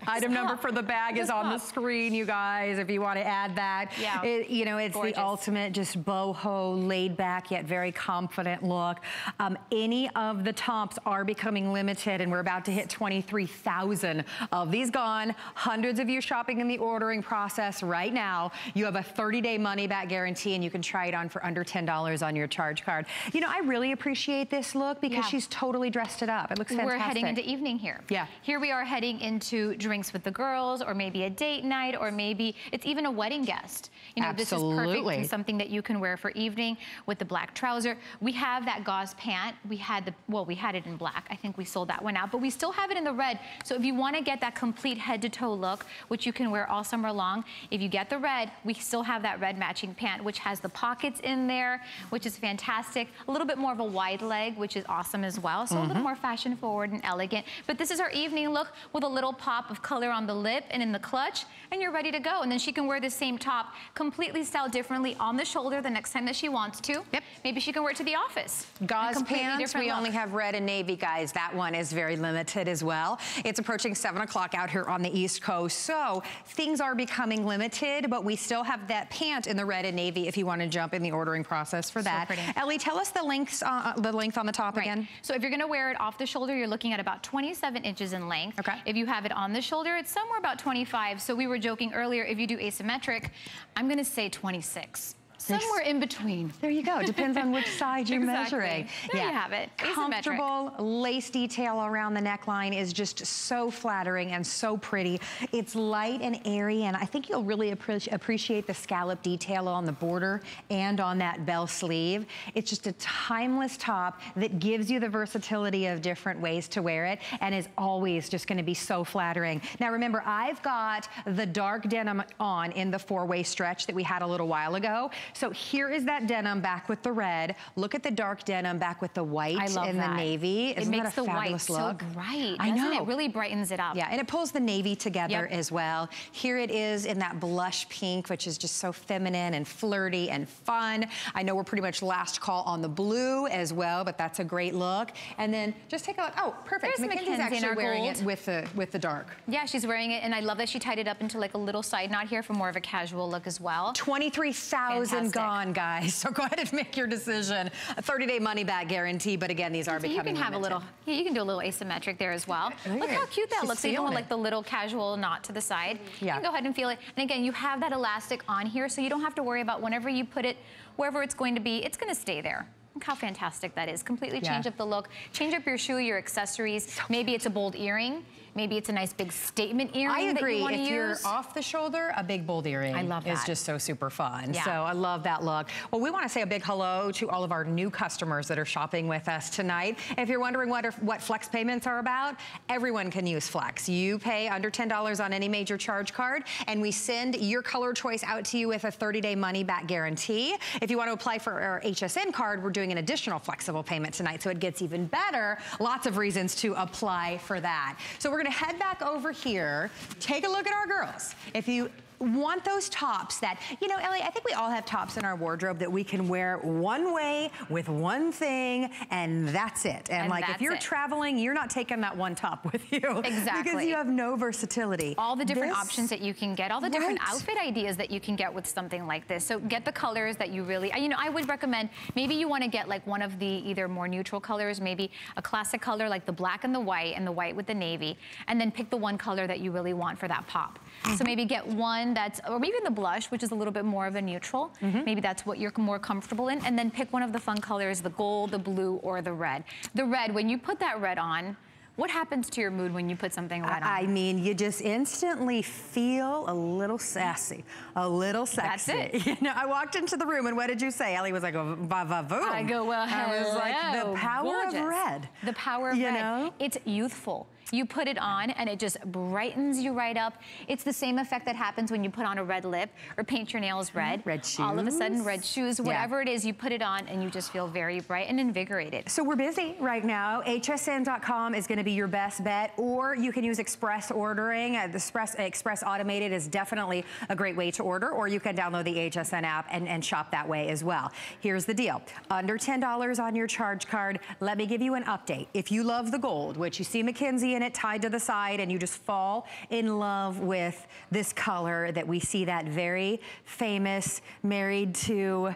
Item Stop. number for the bag just is on up. the screen, you guys, if you want to add that. Yeah. It, you know, it's Gorgeous. the ultimate just boho, laid back, yet very confident look. Um, any of the tops are becoming limited, and we're about to hit twenty-three thousand of these gone. Hundreds of you shopping in the ordering process right now. You have a thirty day money-back guarantee, and you can try it on for under ten dollars on your charge card. You know, I really appreciate this look because yeah. she's totally dressed it up. It looks fantastic. We're heading into evening here. Yeah. Here we are heading into drinks with the girls, or maybe a date night, or maybe it's even a wedding guest. You know, Absolutely. this is perfect and something that you can wear for evening with the black trouser. We have that gauze pant. We had the, well, we had it in black. I think we sold that one out, but we still have it in the red. So if you want to get that complete head to toe look, which you can wear all summer long, if you get the red, we still have that red matching pant, which has the pockets in there, which is fantastic. A little bit more of a wide leg, which is awesome as well. So mm-hmm. a little more fashion forward and elegant, but this is our evening look with a little pop of color on the lip and in the clutch, and you're ready to go. And then she can wear the same top, completely styled differently on the shoulder the next time that she wants to. Yep. Maybe she can wear it to the office. Gauze pants, we look. only have red and navy, guys. That one is very limited as well. It's approaching seven o'clock out here on the East Coast, so things are becoming limited, but we still have that pant in the red and navy if you want to jump in the ordering process for that. So Ellie, tell us the lengths, uh, the length on the top right. again. So if you're going to wear it off the shoulder, you're looking at about twenty-seven inches in length. Okay. If you have it on the shoulder, it's somewhere about twenty-five. So we were joking earlier, if you do asymmetric, I'm gonna say twenty-six. Somewhere in between. There you go. Depends on which side you're exactly. measuring. There yeah. you have it. Comfortable lace detail around the neckline is just so flattering and so pretty. It's light and airy, and I think you'll really appreci appreciate the scallop detail on the border and on that bell sleeve. It's just a timeless top that gives you the versatility of different ways to wear it, and is always just going to be so flattering. Now remember, I've got the dark denim on in the four-way stretch that we had a little while ago. So here is that denim back with the red. Look at the dark denim back with the white I love and that. the navy. Isn't it makes that a the fabulous white look? so bright. I know. It really brightens it up. Yeah, and it pulls the navy together yep. as well. Here it is in that blush pink, which is just so feminine and flirty and fun. I know we're pretty much last call on the blue as well, but that's a great look. And then just take a look. Oh, perfect. There's Mackenzie's actually wearing gold. it with the with the dark. Yeah, she's wearing it, and I love that she tied it up into like a little side knot here for more of a casual look as well. twenty-three thousand. And gone, guys. So go ahead and make your decision. A thirty day money-back guarantee, but again, these are so becoming you can have limited. a little. Yeah, you can do a little asymmetric there as well. Oh, Look yeah. how cute that She's looks. So you don't want like the little casual knot to the side. Yeah. You can go ahead and feel it. And again, you have that elastic on here, so you don't have to worry about whenever you put it, wherever it's going to be, it's going to stay there. Look how fantastic that is. Completely yeah. change up the look. Change up your shoe, your accessories. Maybe it's a bold earring. Maybe it's a nice big statement earring. I agree. That you want to if you're use. off the shoulder, a big bold earring I love that. is just so super fun. Yeah. So I love that look. Well, we want to say a big hello to all of our new customers that are shopping with us tonight. If you're wondering what are, what flex payments are about, everyone can use flex. You pay under ten dollars on any major charge card, and we send your color choice out to you with a thirty day money back guarantee. If you want to apply for our H S N card, we're doing an additional flexible payment tonight, so it gets even better. Lots of reasons to apply for that. So we're We're gonna head back over here, take a look at our girls. If you want those tops that, you know, Ellie, I think we all have tops in our wardrobe that we can wear one way with one thing, and that's it. And, and like if you're it. traveling, you're not taking that one top with you. Exactly. Because you have no versatility. All the different this, options that you can get, all the different right. outfit ideas that you can get with something like this. So get the colors that you really, you know, I would recommend, maybe you want to get like one of the either more neutral colors, maybe a classic color like the black and the white and the white with the navy, and then pick the one color that you really want for that pop. Mm-hmm. So maybe get one that's, or even the blush, which is a little bit more of a neutral. Mm-hmm. Maybe that's what you're more comfortable in. And then pick one of the fun colors, the gold, the blue, or the red. The red, when you put that red on, what happens to your mood when you put something red on? I mean, you just instantly feel a little sassy, a little sexy. That's it. You know, I walked into the room, and what did you say? Ellie was like, va-va-voom. I go, well, hello. I was like, the power Gorgeous. of red. The power of you red. Know? It's youthful. You put it on and it just brightens you right up. It's the same effect that happens when you put on a red lip or paint your nails red. Red shoes. All of a sudden, red shoes, whatever yeah. it is, you put it on and you just feel very bright and invigorated. So we're busy right now. H S N dot com is going to be your best bet, or you can use express ordering. Uh, the express, express Automated is definitely a great way to order, or you can download the H S N app and, and shop that way as well. Here's the deal. Under ten dollars on your charge card, let me give you an update. If you love the gold, which you see McKinsey and it tied to the side, and you just fall in love with this color that we see that very famous married to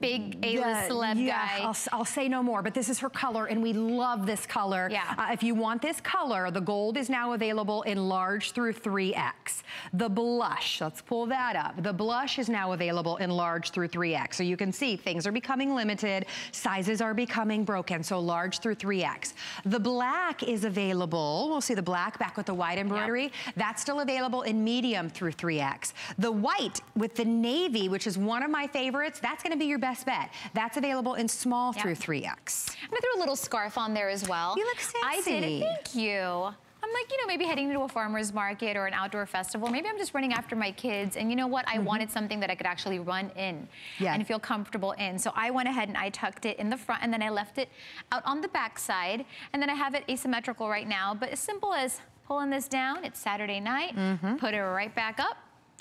big A-list yeah, celeb yeah, guy. I'll, I'll say no more, but this is her color, and we love this color. Yeah. Uh, if you want this color, the gold is now available in large through three X. The blush, let's pull that up. The blush is now available in large through three X. So you can see things are becoming limited, sizes are becoming broken, so large through three X. The black is available. We'll see the black back with the white embroidery. Yep. That's still available in medium through three X. The white with the navy, which is one of my favorites, that's gonna be your best bet. That's available in small yeah. through three X. I'm gonna throw a little scarf on there as well. You look sexy. I did, thank you. I'm like, you know, maybe heading to a farmer's market or an outdoor festival. Maybe I'm just running after my kids, and you know what? I mm-hmm. wanted something that I could actually run in yeah. and feel comfortable in. So I went ahead and I tucked it in the front, and then I left it out on the back side, and then I have it asymmetrical right now, but as simple as pulling this down, it's Saturday night, mm-hmm. put it right back up.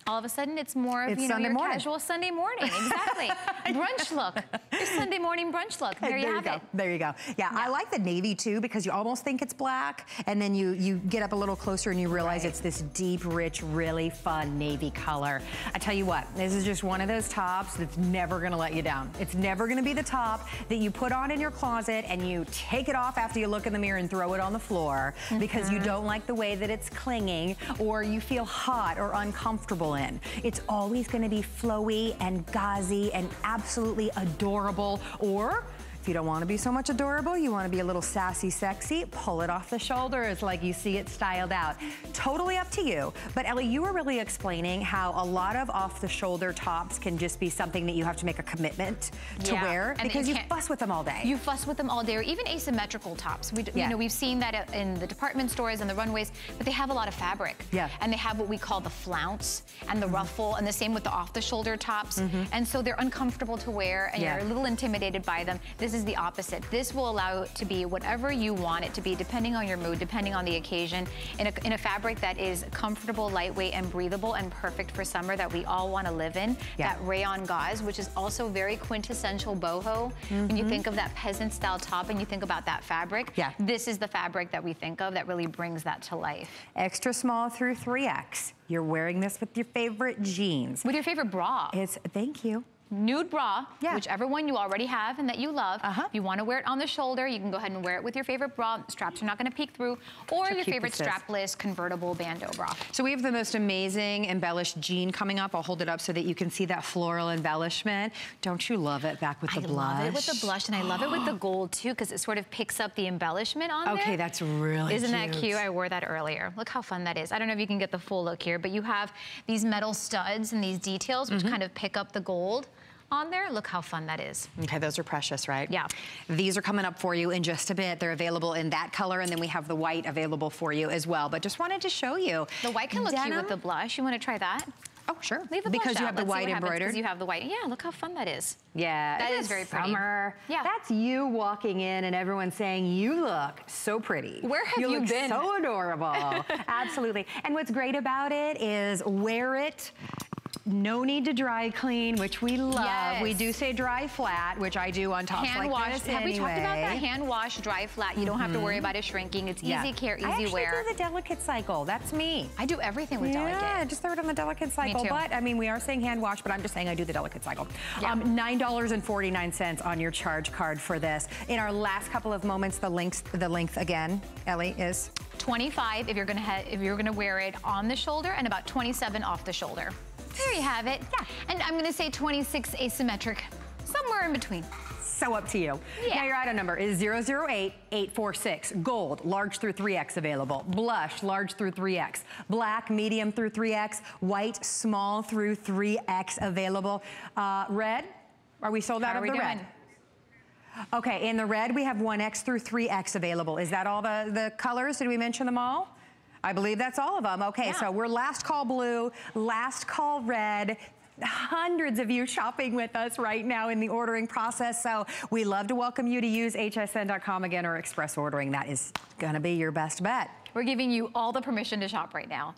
All of a sudden, it's more of, it's you know, Sunday your morning. casual Sunday morning. Exactly. Brunch look. Your Sunday morning brunch look. There, there you have you go. it. There you go. Yeah, yeah, I like the navy, too, because you almost think it's black, and then you, you get up a little closer and you realize right. it's this deep, rich, really fun navy color. I tell you what, this is just one of those tops that's never going to let you down. It's never going to be the top that you put on in your closet and you take it off after you look in the mirror and throw it on the floor mm-hmm. because you don't like the way that it's clinging, or you feel hot or uncomfortable in. In. It's always going to be flowy and gauzy and absolutely adorable. Or if you don't want to be so much adorable, you want to be a little sassy, sexy, pull it off the shoulders like you see it styled out. Totally up to you. But Ellie, you were really explaining how a lot of off-the-shoulder tops can just be something that you have to make a commitment to yeah, wear because you fuss with them all day. You fuss with them all day, or even asymmetrical tops. We, yeah. You know, we've seen that in the department stores and the runways, but they have a lot of fabric. Yeah. And they have what we call the flounce and the mm-hmm. ruffle, and the same with the off-the-shoulder tops. Mm-hmm. And so they're uncomfortable to wear, and yeah. you're a little intimidated by them. This This is the opposite. This will allow it to be whatever you want it to be, depending on your mood, depending on the occasion, in a, in a fabric that is comfortable, lightweight, and breathable, and perfect for summer that we all want to live in. Yeah. That rayon gauze, which is also very quintessential boho. Mm-hmm. When you think of that peasant style top and you think about that fabric, yeah. this is the fabric that we think of that really brings that to life. Extra small through three X. You're wearing this with your favorite jeans. With your favorite bra. It's, thank you. Nude bra, yeah. whichever one you already have and that you love. Uh-huh. If you want to wear it on the shoulder, you can go ahead and wear it with your favorite bra. Straps are not going to peek through. Or your favorite strapless convertible bandeau bra. So we have the most amazing embellished jean coming up. I'll hold it up so that you can see that floral embellishment. Don't you love it back with the blush? I love it with the blush, and I love it with the gold, too, because it sort of picks up the embellishment on there. Okay, that's really cute. Isn't that cute? I wore that earlier. Look how fun that is. I don't know if you can get the full look here, but you have these metal studs and these details, which mm-hmm. kind of pick up the gold on there. Look how fun that is. Okay, those are precious, right? Yeah. These are coming up for you in just a bit. They're available in that color, and then we have the white available for you as well. But just wanted to show you. The white can look Denim. cute with the blush. You want to try that? Oh, sure. Leave the because you have the Let's white embroidered. You have the white. Yeah, look how fun that is. Yeah, that is very pretty. Summer. Yeah, that's you walking in and everyone saying you look so pretty. Where have you, you look been? So adorable. Absolutely. And what's great about it is wear it. No need to dry clean, which we love. Yes. We do say dry flat, which I do on tops Hand like wash. This Have anyway. we talked about that? Hand wash, dry flat. You mm-hmm. don't have to worry about it shrinking. It's yeah. easy care, easy I actually wear. do the delicate cycle. That's me. I do everything with yeah, delicate. Yeah, just throw it on the delicate cycle. Me too. But I mean, we are saying hand wash, but I'm just saying I do the delicate cycle. Yeah. Um, nine forty-nine on your charge card for this. In our last couple of moments, the links, the length again, Ellie, is twenty-five if you're gonna ha if you're gonna wear it on the shoulder, and about twenty-seven off the shoulder. There you have it. Yeah. And I'm going to say twenty-six asymmetric, somewhere in between. So up to you. Yeah. Now your item number is zero zero eight eight four six. Gold, large through three X available. Blush, large through three X. Black, medium through three X. White, small through three X available. Uh, red, are we sold out of the red? How are we doing? Okay, in the red we have one X through three X available. Is that all the, the colors? Did we mention them all? I believe that's all of them. Okay, yeah. So we're last call blue, last call red. Hundreds of you shopping with us right now in the ordering process. So we love to welcome you to use H S N dot com again or express ordering. That is gonna be your best bet. We're giving you all the permission to shop right now.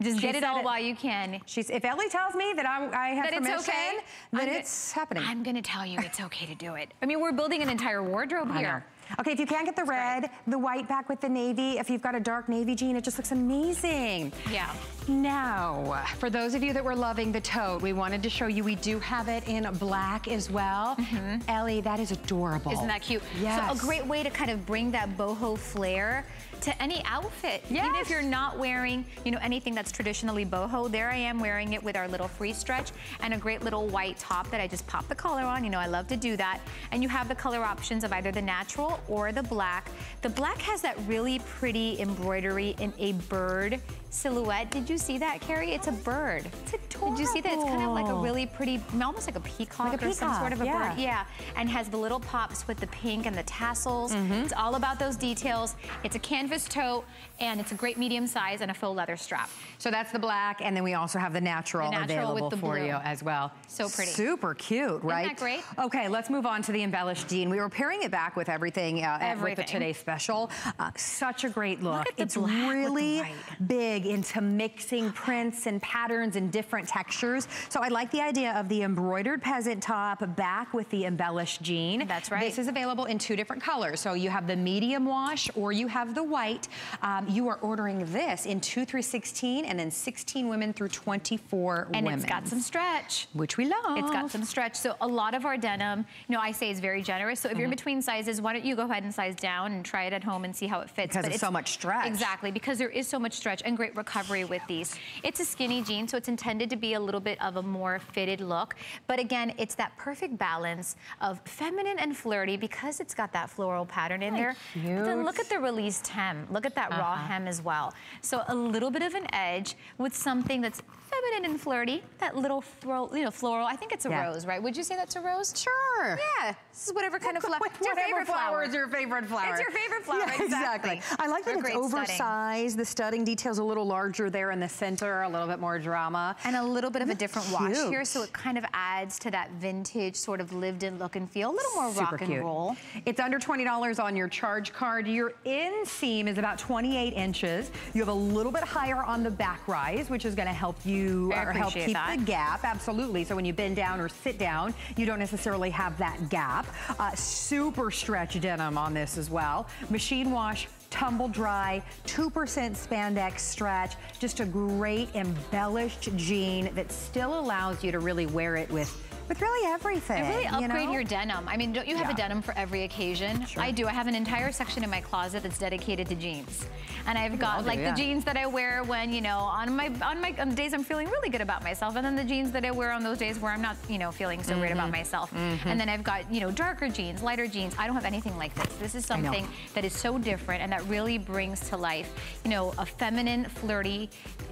Just get it all it, while you can. She's, if Ellie tells me that I'm, I have that permission, it's okay, then I'm it's gonna, happening. I'm gonna tell you it's okay to do it. I mean, we're building an entire wardrobe I here. Know. Okay, if you can't get the red, the white back with the navy, if you've got a dark navy jean, it just looks amazing. Yeah. Now, for those of you that were loving the tote, we wanted to show you we do have it in black as well. Mm-hmm. Ellie, that is adorable. Isn't that cute? Yes. So a great way to kind of bring that boho flair to any outfit. Yes. Even if you're not wearing, you know, anything that's traditionally boho, there I am wearing it with our little free stretch and a great little white top that I just pop the color on. You know, I love to do that. And you have the color options of either the natural or the black. The black has that really pretty embroidery in a bird silhouette. Did you see that, Carrie? It's a bird. It's adorable. Did you see that? It's kind of like a really pretty, almost like a peacock, like a peacock. or some sort of a yeah. bird. Yeah. And has the little pops with the pink and the tassels. Mm-hmm. It's all about those details. It's a canvas tote, and it's a great medium size and a faux leather strap. So that's the black, and then we also have the natural, the natural available with the for blue. you as well. So pretty. Super cute, right? Isn't that great? Okay, let's move on to the embellished jean. We were pairing it back with everything, uh, everything. with the Today Special. Uh, such a great look. Look at the it's black really with the white. big. into mixing prints and patterns and different textures. So I like the idea of the embroidered peasant top back with the embellished jean. That's right. This is available in two different colors. So you have the medium wash or you have the white. Um, you are ordering this in two through sixteen and then sixteen women through twenty-four and women. And it's got some stretch. Which we love. It's got some stretch. So a lot of our denim, you know, I say is very generous. So if mm-hmm. you're in between sizes, why don't you go ahead and size down and try it at home and see how it fits. Because there's so much stretch. Exactly, because there is so much stretch and great recovery with these. It's a skinny jean, so it's intended to be a little bit of a more fitted look. But again, it's that perfect balance of feminine and flirty because it's got that floral pattern in there. But then look at the released hem. Look at that uh-huh. raw hem as well. So a little bit of an edge with something that's feminine and flirty. That little floral, you know, floral. I think it's a yeah. rose, right? Would you say that's a rose? Sure. Yeah. This is whatever kind of flower. It's your favorite flower. It's your favorite flower. It's your favorite flower. Yeah, exactly. exactly. I like that it's oversized. The studding details a little larger there in the center, a little bit more drama. And a little bit of a different wash here, so it kind of adds to that vintage sort of lived-in look and feel. A little more rock and roll. It's under twenty dollars on your charge card. Your inseam is about twenty-eight inches. You have a little bit higher on the back rise, which is going to help you or help keep the gap. Absolutely. So when you bend down or sit down, you don't necessarily have that gap. Uh, super stretch denim on this as well. Machine wash, tumble dry, two percent spandex stretch, just a great embellished jean that still allows you to really wear it with with really everything. And really upgrade you know? your denim. I mean, don't you have yeah. a denim for every occasion? Sure. I do. I have an entire section in my closet that's dedicated to jeans. And I've got do, like yeah. the jeans that I wear when, you know, on my, on my on days I'm feeling really good about myself, and then the jeans that I wear on those days where I'm not, you know, feeling so mm-hmm. great about myself. Mm-hmm. And then I've got, you know, darker jeans, lighter jeans. I don't have anything like this. This is something that is so different and that really brings to life, you know, a feminine, flirty,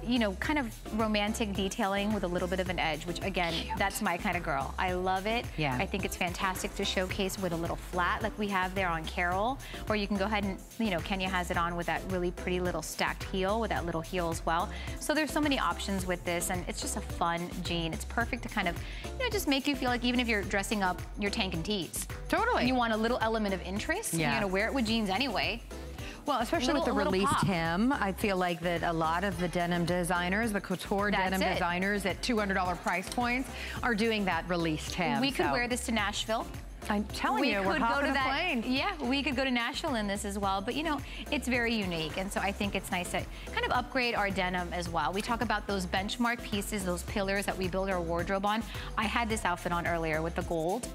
you know, kind of romantic detailing with a little bit of an edge, which again, cute. That's my kind of girl. I love it. Yeah. I think it's fantastic to showcase with a little flat like we have there on Carol, or you can go ahead and, you know, Kenya has it on with that really pretty little stacked heel with that little heel as well. So there's so many options with this, and it's just a fun jean. It's perfect to kind of, you know, just make you feel like even if you're dressing up your tank and tees. Totally. And you want a little element of interest. Yeah. You're gonna wear it with jeans anyway. Well, especially little, with the released pop. Hem, I feel like that a lot of the denim designers, the couture That's denim it. designers at two hundred dollar price points are doing that released hem. We could so. wear this to Nashville. I'm telling we you, we're hopping the plane. Yeah, we could go to Nashville in this as well, but you know, it's very unique, and so I think it's nice to kind of upgrade our denim as well. We talk about those benchmark pieces, those pillars that we build our wardrobe on. I had this outfit on earlier with the gold,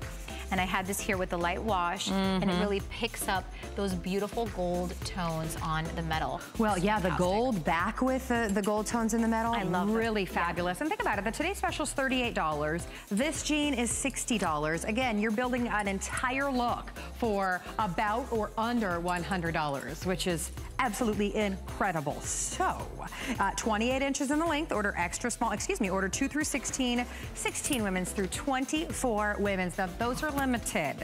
and I had this here with the light wash, mm-hmm. and it really picks up those beautiful gold tones on the metal. Well, yeah, the gold back with the, the gold tones in the metal. I love it. Really fabulous. Yeah. And think about it, the Today Special is thirty-eight dollars. This jean is sixty dollars. Again, you're building an entire look for about or under one hundred dollars, which is absolutely incredible. So, uh, twenty-eight inches in the length, order extra small, excuse me, order two through sixteen, sixteen women's through twenty-four women's. Now, those are limited.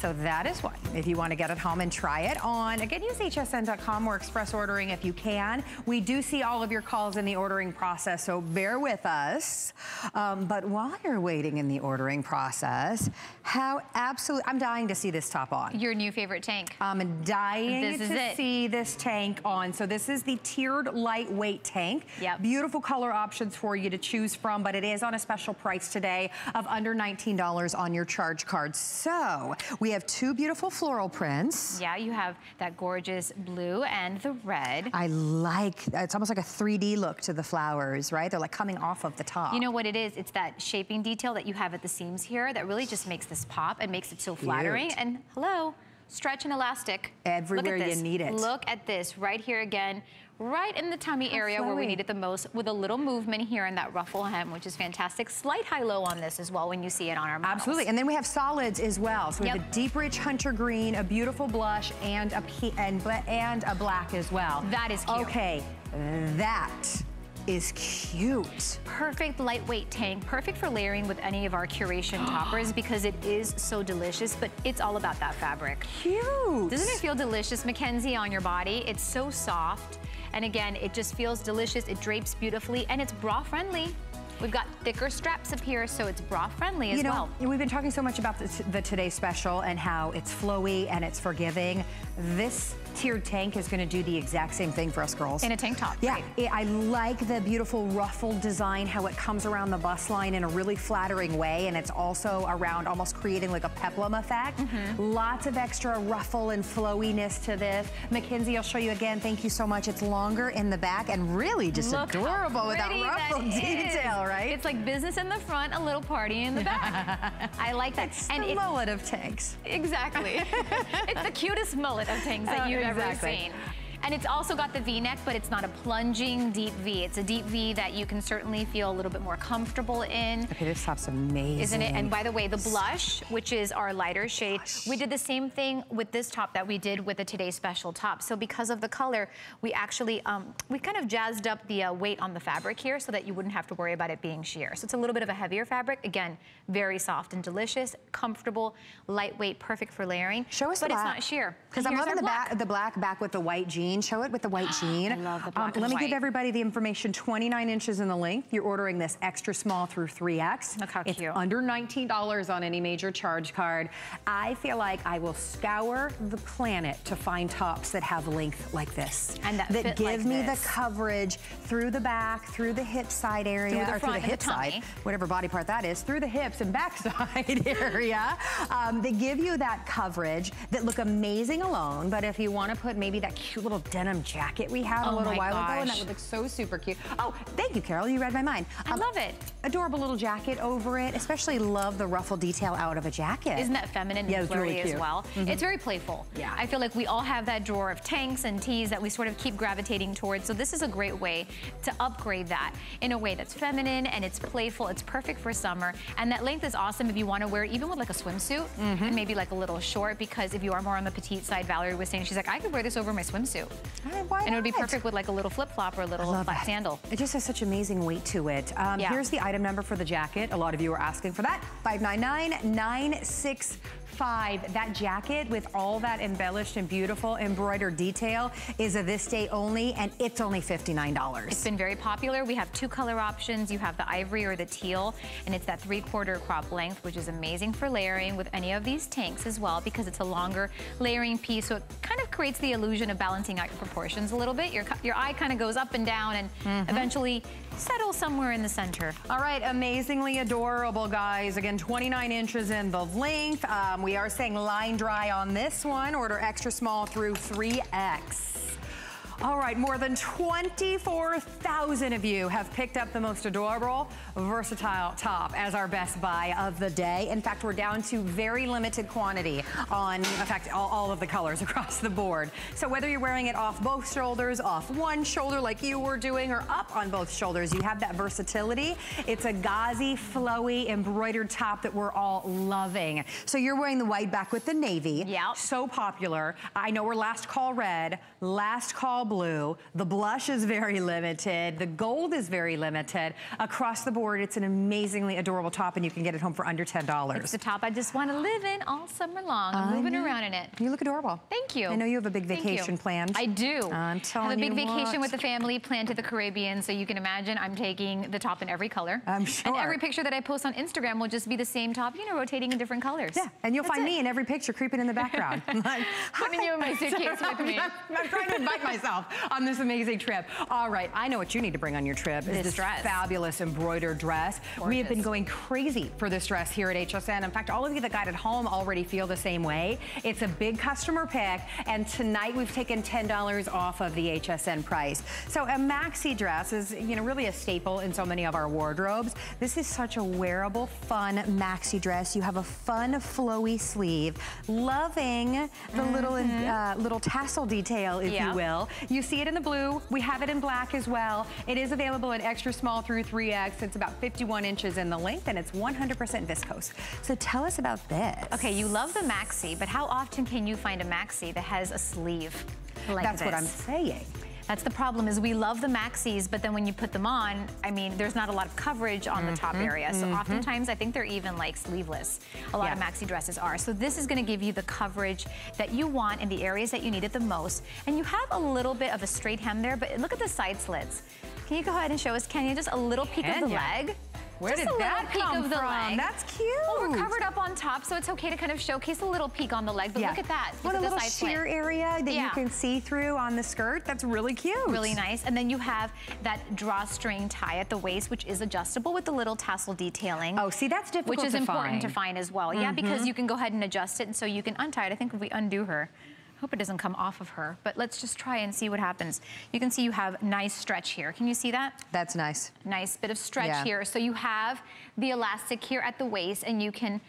So that is why, if you want to get it home and try it on, again, use H S N dot com or express ordering if you can. We do see all of your calls in the ordering process, so bear with us. Um, but while you're waiting in the ordering process, how absolutely, I'm dying to see this top on. Your new favorite tank. I'm dying this to is see this tank on. So this is the tiered lightweight tank. Yep. Beautiful color options for you to choose from, but it is on a special price today of under nineteen dollars on your charge card. So we We have two beautiful floral prints. Yeah, you have that gorgeous blue and the red. I like, it's almost like a three D look to the flowers, right? They're like coming off of the top. You know what it is? It's that shaping detail that you have at the seams here that really just makes this pop and makes it so flattering. Cute. And hello, stretch and elastic. Everywhere you need it. Look at this right here again. Right in the tummy area where we need it the most, with a little movement here in that ruffle hem, which is fantastic. Slight high-low on this as well when you see it on our models. Absolutely, and then we have solids as well. So we yep. have a deep rich hunter green, a beautiful blush, and a, and, and a black as well. That is cute. Okay, that is cute. Perfect lightweight tank, perfect for layering with any of our Curation toppers because it is so delicious, but it's all about that fabric. Cute. Doesn't it feel delicious, Mackenzie, on your body? It's so soft. And again, it just feels delicious, it drapes beautifully, and it's bra friendly. We've got thicker straps up here, so it's bra friendly as you know, well. We've been talking so much about the, the Today Special and how it's flowy and it's forgiving. This tiered tank is gonna do the exact same thing for us girls. In a tank top. Yeah, right? it, I like the beautiful ruffled design, how it comes around the bust line in a really flattering way, and it's also around almost creating like a peplum effect. Mm-hmm. Lots of extra ruffle and flowiness to this. Mackenzie, I'll show you again, thank you so much. It's longer in the back and really just Look adorable with that ruffle that detail, is. right? It's like business in the front, a little party in the back. I like that. It's and the it, mullet of tanks. Exactly. It's the cutest mullet of tanks that you've ever exactly. seen. And it's also got the V-neck, but it's not a plunging deep V. It's a deep V that you can certainly feel a little bit more comfortable in. Okay, this top's amazing. Isn't it? And by the way, the blush, which is our lighter shade, Gosh. we did the same thing with this top that we did with the Today Special top. So because of the color, we actually, um, we kind of jazzed up the uh, weight on the fabric here so that you wouldn't have to worry about it being sheer. So it's a little bit of a heavier fabric. Again, very soft and delicious, comfortable, lightweight, perfect for layering. Show us but the black. But it's not sheer. Because I'm loving the black. Back, the black back with the white jeans. Show it with the white jean. I love the black um, and Let me white. give everybody the information. twenty-nine inches in the length. You're ordering this extra small through three X. Look how it's cute. Under nineteen dollars on any major charge card. I feel like I will scour the planet to find tops that have length like this. And that, that fit give like me this. the coverage through the back, through the hip side area, through the, or front, through the hip the side, whatever body part that is, through the hips and backside area. Um, they give you that coverage that look amazing alone. But if you want to put maybe that cute little denim jacket we had oh a little while gosh. ago, and that would look so super cute. Oh, thank you, Carol. You read my mind. Um, I love it. Adorable little jacket over it. Especially love the ruffle detail out of a jacket. Isn't that feminine yeah, and flirty really as well? Mm-hmm. It's very playful. Yeah. I feel like we all have that drawer of tanks and tees that we sort of keep gravitating towards. So this is a great way to upgrade that in a way that's feminine and it's playful. It's perfect for summer. And that length is awesome if you want to wear it even with like a swimsuit mm-hmm. and maybe like a little short, because if you are more on the petite side, Valerie was saying, she's like, I could wear this over my swimsuit. Why, why and it would be perfect with like a little flip-flop or a little flat sandal. It just has such amazing weight to it. Um, yeah. Here's the item number for the jacket. A lot of you are asking for that. five nine nine nine six five. That jacket with all that embellished and beautiful embroidered detail is a this day only, and it's only fifty-nine dollars. It's been very popular. We have two color options. You have the ivory or the teal, and it's that three-quarter crop length, which is amazing for layering with any of these tanks as well, because it's a longer layering piece, so it kind of creates the illusion of balancing out your proportions a little bit. Your, your eye kind of goes up and down and mm-hmm. eventually settle somewhere in the center. All right, amazingly adorable, guys. Again, twenty-nine inches in the length. Um, we are saying line dry on this one. Order extra small through three X. All right, more than twenty-four thousand of you have picked up the most adorable, versatile top as our best buy of the day. In fact, we're down to very limited quantity on, in fact, all, all of the colors across the board. So whether you're wearing it off both shoulders, off one shoulder like you were doing, or up on both shoulders, you have that versatility. It's a gauzy, flowy, embroidered top that we're all loving. So you're wearing the white back with the navy. Yeah. So popular. I know we're last call red, last call blue, the blush is very limited, the gold is very limited. Across the board, it's an amazingly adorable top, and you can get it home for under ten dollars. It's the top I just want to live in all summer long. I'm I moving know. around in it. You look adorable. Thank you. I know you have a big vacation planned. I do. I'm telling you I have a big vacation what. with the family planned to the Caribbean, so you can imagine I'm taking the top in every color. I'm sure. And every picture that I post on Instagram will just be the same top, you know, rotating in different colors. Yeah, and you'll That's find it. me in every picture creeping in the background. Like, putting you in my suitcase with me. I'm, I'm trying to invite myself on this amazing trip. All right, I know what you need to bring on your trip is this, this dress. Fabulous embroidered dress. Gorgeous. We have been going crazy for this dress here at H S N. In fact, all of you that got it home already feel the same way. It's a big customer pick, and tonight we've taken ten dollars off of the H S N price. So a maxi dress is, you know, really a staple in so many of our wardrobes. This is such a wearable, fun maxi dress. You have a fun, flowy sleeve, loving the mm-hmm. little uh, little tassel detail, if yeah. you will. You see it in the blue. We have it in black as well. It is available in extra small through three X. It's about fifty-one inches in the length, and it's one hundred percent viscose. So tell us about this. Okay, you love the maxi, but how often can you find a maxi that has a sleeve like That's this? what I'm saying. That's the problem, is we love the maxis, but then when you put them on, I mean, there's not a lot of coverage on mm-hmm, the top area. So mm-hmm. oftentimes, I think they're even like sleeveless. A lot yeah. of maxi dresses are. So this is gonna give you the coverage that you want in the areas that you need it the most. And you have a little bit of a straight hem there, but look at the side slits. Can you go ahead and show us, Kenya, just a little peek Kenya. of the leg? Where just did a that peek come of the from? Leg. That's cute. Well, we're covered up on top, so it's okay to kind of showcase a little peek on the leg, but yeah. look at that. Look what at a little sheer slit. area that yeah. you can see through on the skirt. That's really cute. Really nice. And then you have that drawstring tie at the waist, which is adjustable with the little tassel detailing. Oh, see, that's difficult to find. Which is to important find. to find as well. Mm-hmm. Yeah, because you can go ahead and adjust it, and so you can untie it. I think if we undo her, hope it doesn't come off of her, but let's just try and see what happens. You can see you have nice stretch here. Can you see that? That's nice. Nice bit of stretch yeah. here. So you have the elastic here at the waist, and you can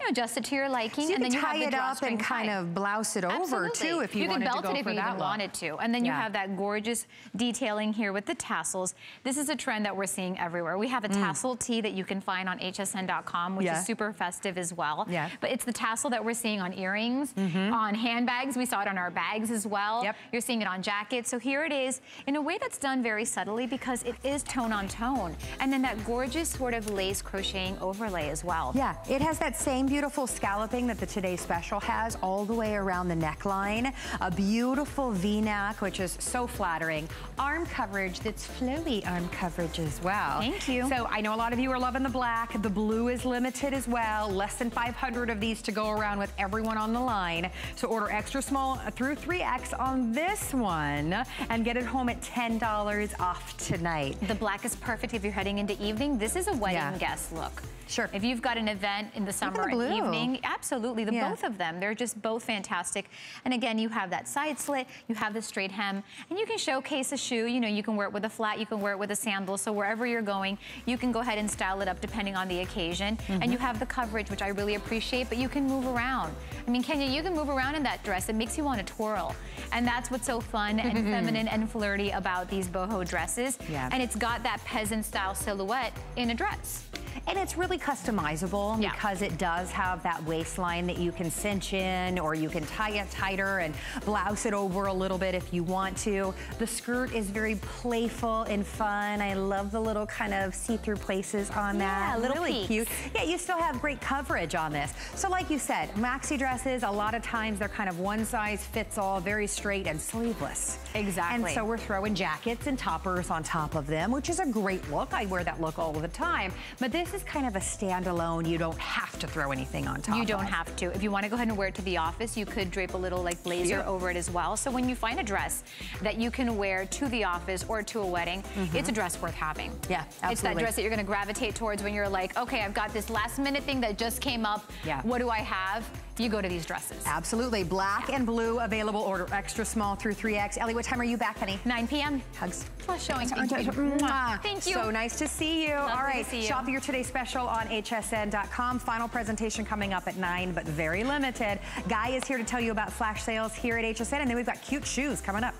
you know, adjust it to your liking. So you and can then tie you have the it up and tie. kind of blouse it Absolutely. over too if you, you wanted to go for that You can belt it if you even look. wanted to. And then yeah. you have that gorgeous detailing here with the tassels. This is a trend that we're seeing everywhere. We have a mm. tassel tee that you can find on H S N dot com, which yeah. is super festive as well. Yeah. But it's the tassel that we're seeing on earrings, mm-hmm. on handbags. We saw it on our bags as well. Yep. You're seeing it on jackets. So here it is in a way that's done very subtly because it is tone on tone. And then that gorgeous sort of lace crocheting overlay as well. Yeah, it has that same beautiful scalloping that the Today Special has all the way around the neckline. A beautiful V-neck, which is so flattering. Arm coverage that's flowy arm coverage as well. Thank you. So I know a lot of you are loving the black. The blue is limited as well. Less than five hundred of these to go around with everyone on the line. So order extra small through three X on this one and get it home at ten dollars off tonight. The black is perfect if you're heading into evening. This is a wedding yeah. guest look. Sure. If you've got an event in the summer and evening, absolutely, the yeah. both of them. They're just both fantastic. And again, you have that side slit, you have the straight hem, and you can showcase a shoe. You know, you can wear it with a flat, you can wear it with a sandal. So wherever you're going, you can go ahead and style it up depending on the occasion. Mm-hmm. And you have the coverage, which I really appreciate, but you can move around. I mean, Kenya, you can move around in that dress. It makes you want to twirl. And that's what's so fun and feminine and flirty about these boho dresses. Yeah. And it's got that peasant style silhouette in a dress. And it's really customizable, yeah, because it does have that waistline that you can cinch in, or you can tie it tighter and blouse it over a little bit if you want to. The skirt is very playful and fun. I love the little kind of see-through places on that. Yeah, little really peaks. Cute. Yeah, you still have great coverage on this. So like you said, maxi dresses, a lot of times they're kind of one size fits all, very straight and sleeveless. Exactly. And so we're throwing jackets and toppers on top of them, which is a great look. I wear that look all the time. But this is kind of a standalone. You don't have to throw anything on top. You don't of. have to. If you want to go ahead and wear it to the office, you could drape a little like blazer Cute. over it as well. So when you find a dress that you can wear to the office or to a wedding, mm-hmm, it's a dress worth having. Yeah, absolutely. It's that dress that you're going to gravitate towards when you're like, okay, I've got this last minute thing that just came up. Yeah. What do I have? You go to these dresses. Absolutely. Black yeah. and blue available, order extra small through three X. Ellie, what time are you back, honey? nine P M Hugs. Plus showing. Thank you. Thank you. So nice to see you. Lovely All right. To see you. Shop your Today special on H S N dot com. Final presentation coming up at nine, but very limited. Guy is here to tell you about flash sales here at H S N, and then we've got cute shoes coming up.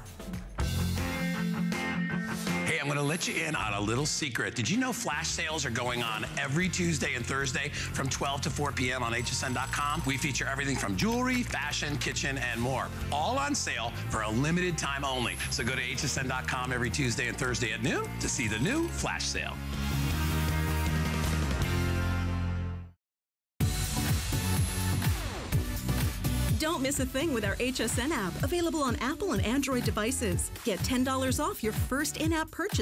Hey, I'm gonna let you in on a little secret. Did you know flash sales are going on every Tuesday and Thursday from twelve to four P M on H S N dot com? We feature everything from jewelry, fashion, kitchen, and more. All on sale for a limited time only. So go to H S N dot com every Tuesday and Thursday at noon to see the new flash sale. Don't miss a thing with our H S N app, available on Apple and Android devices. Get ten dollars off your first in-app purchase.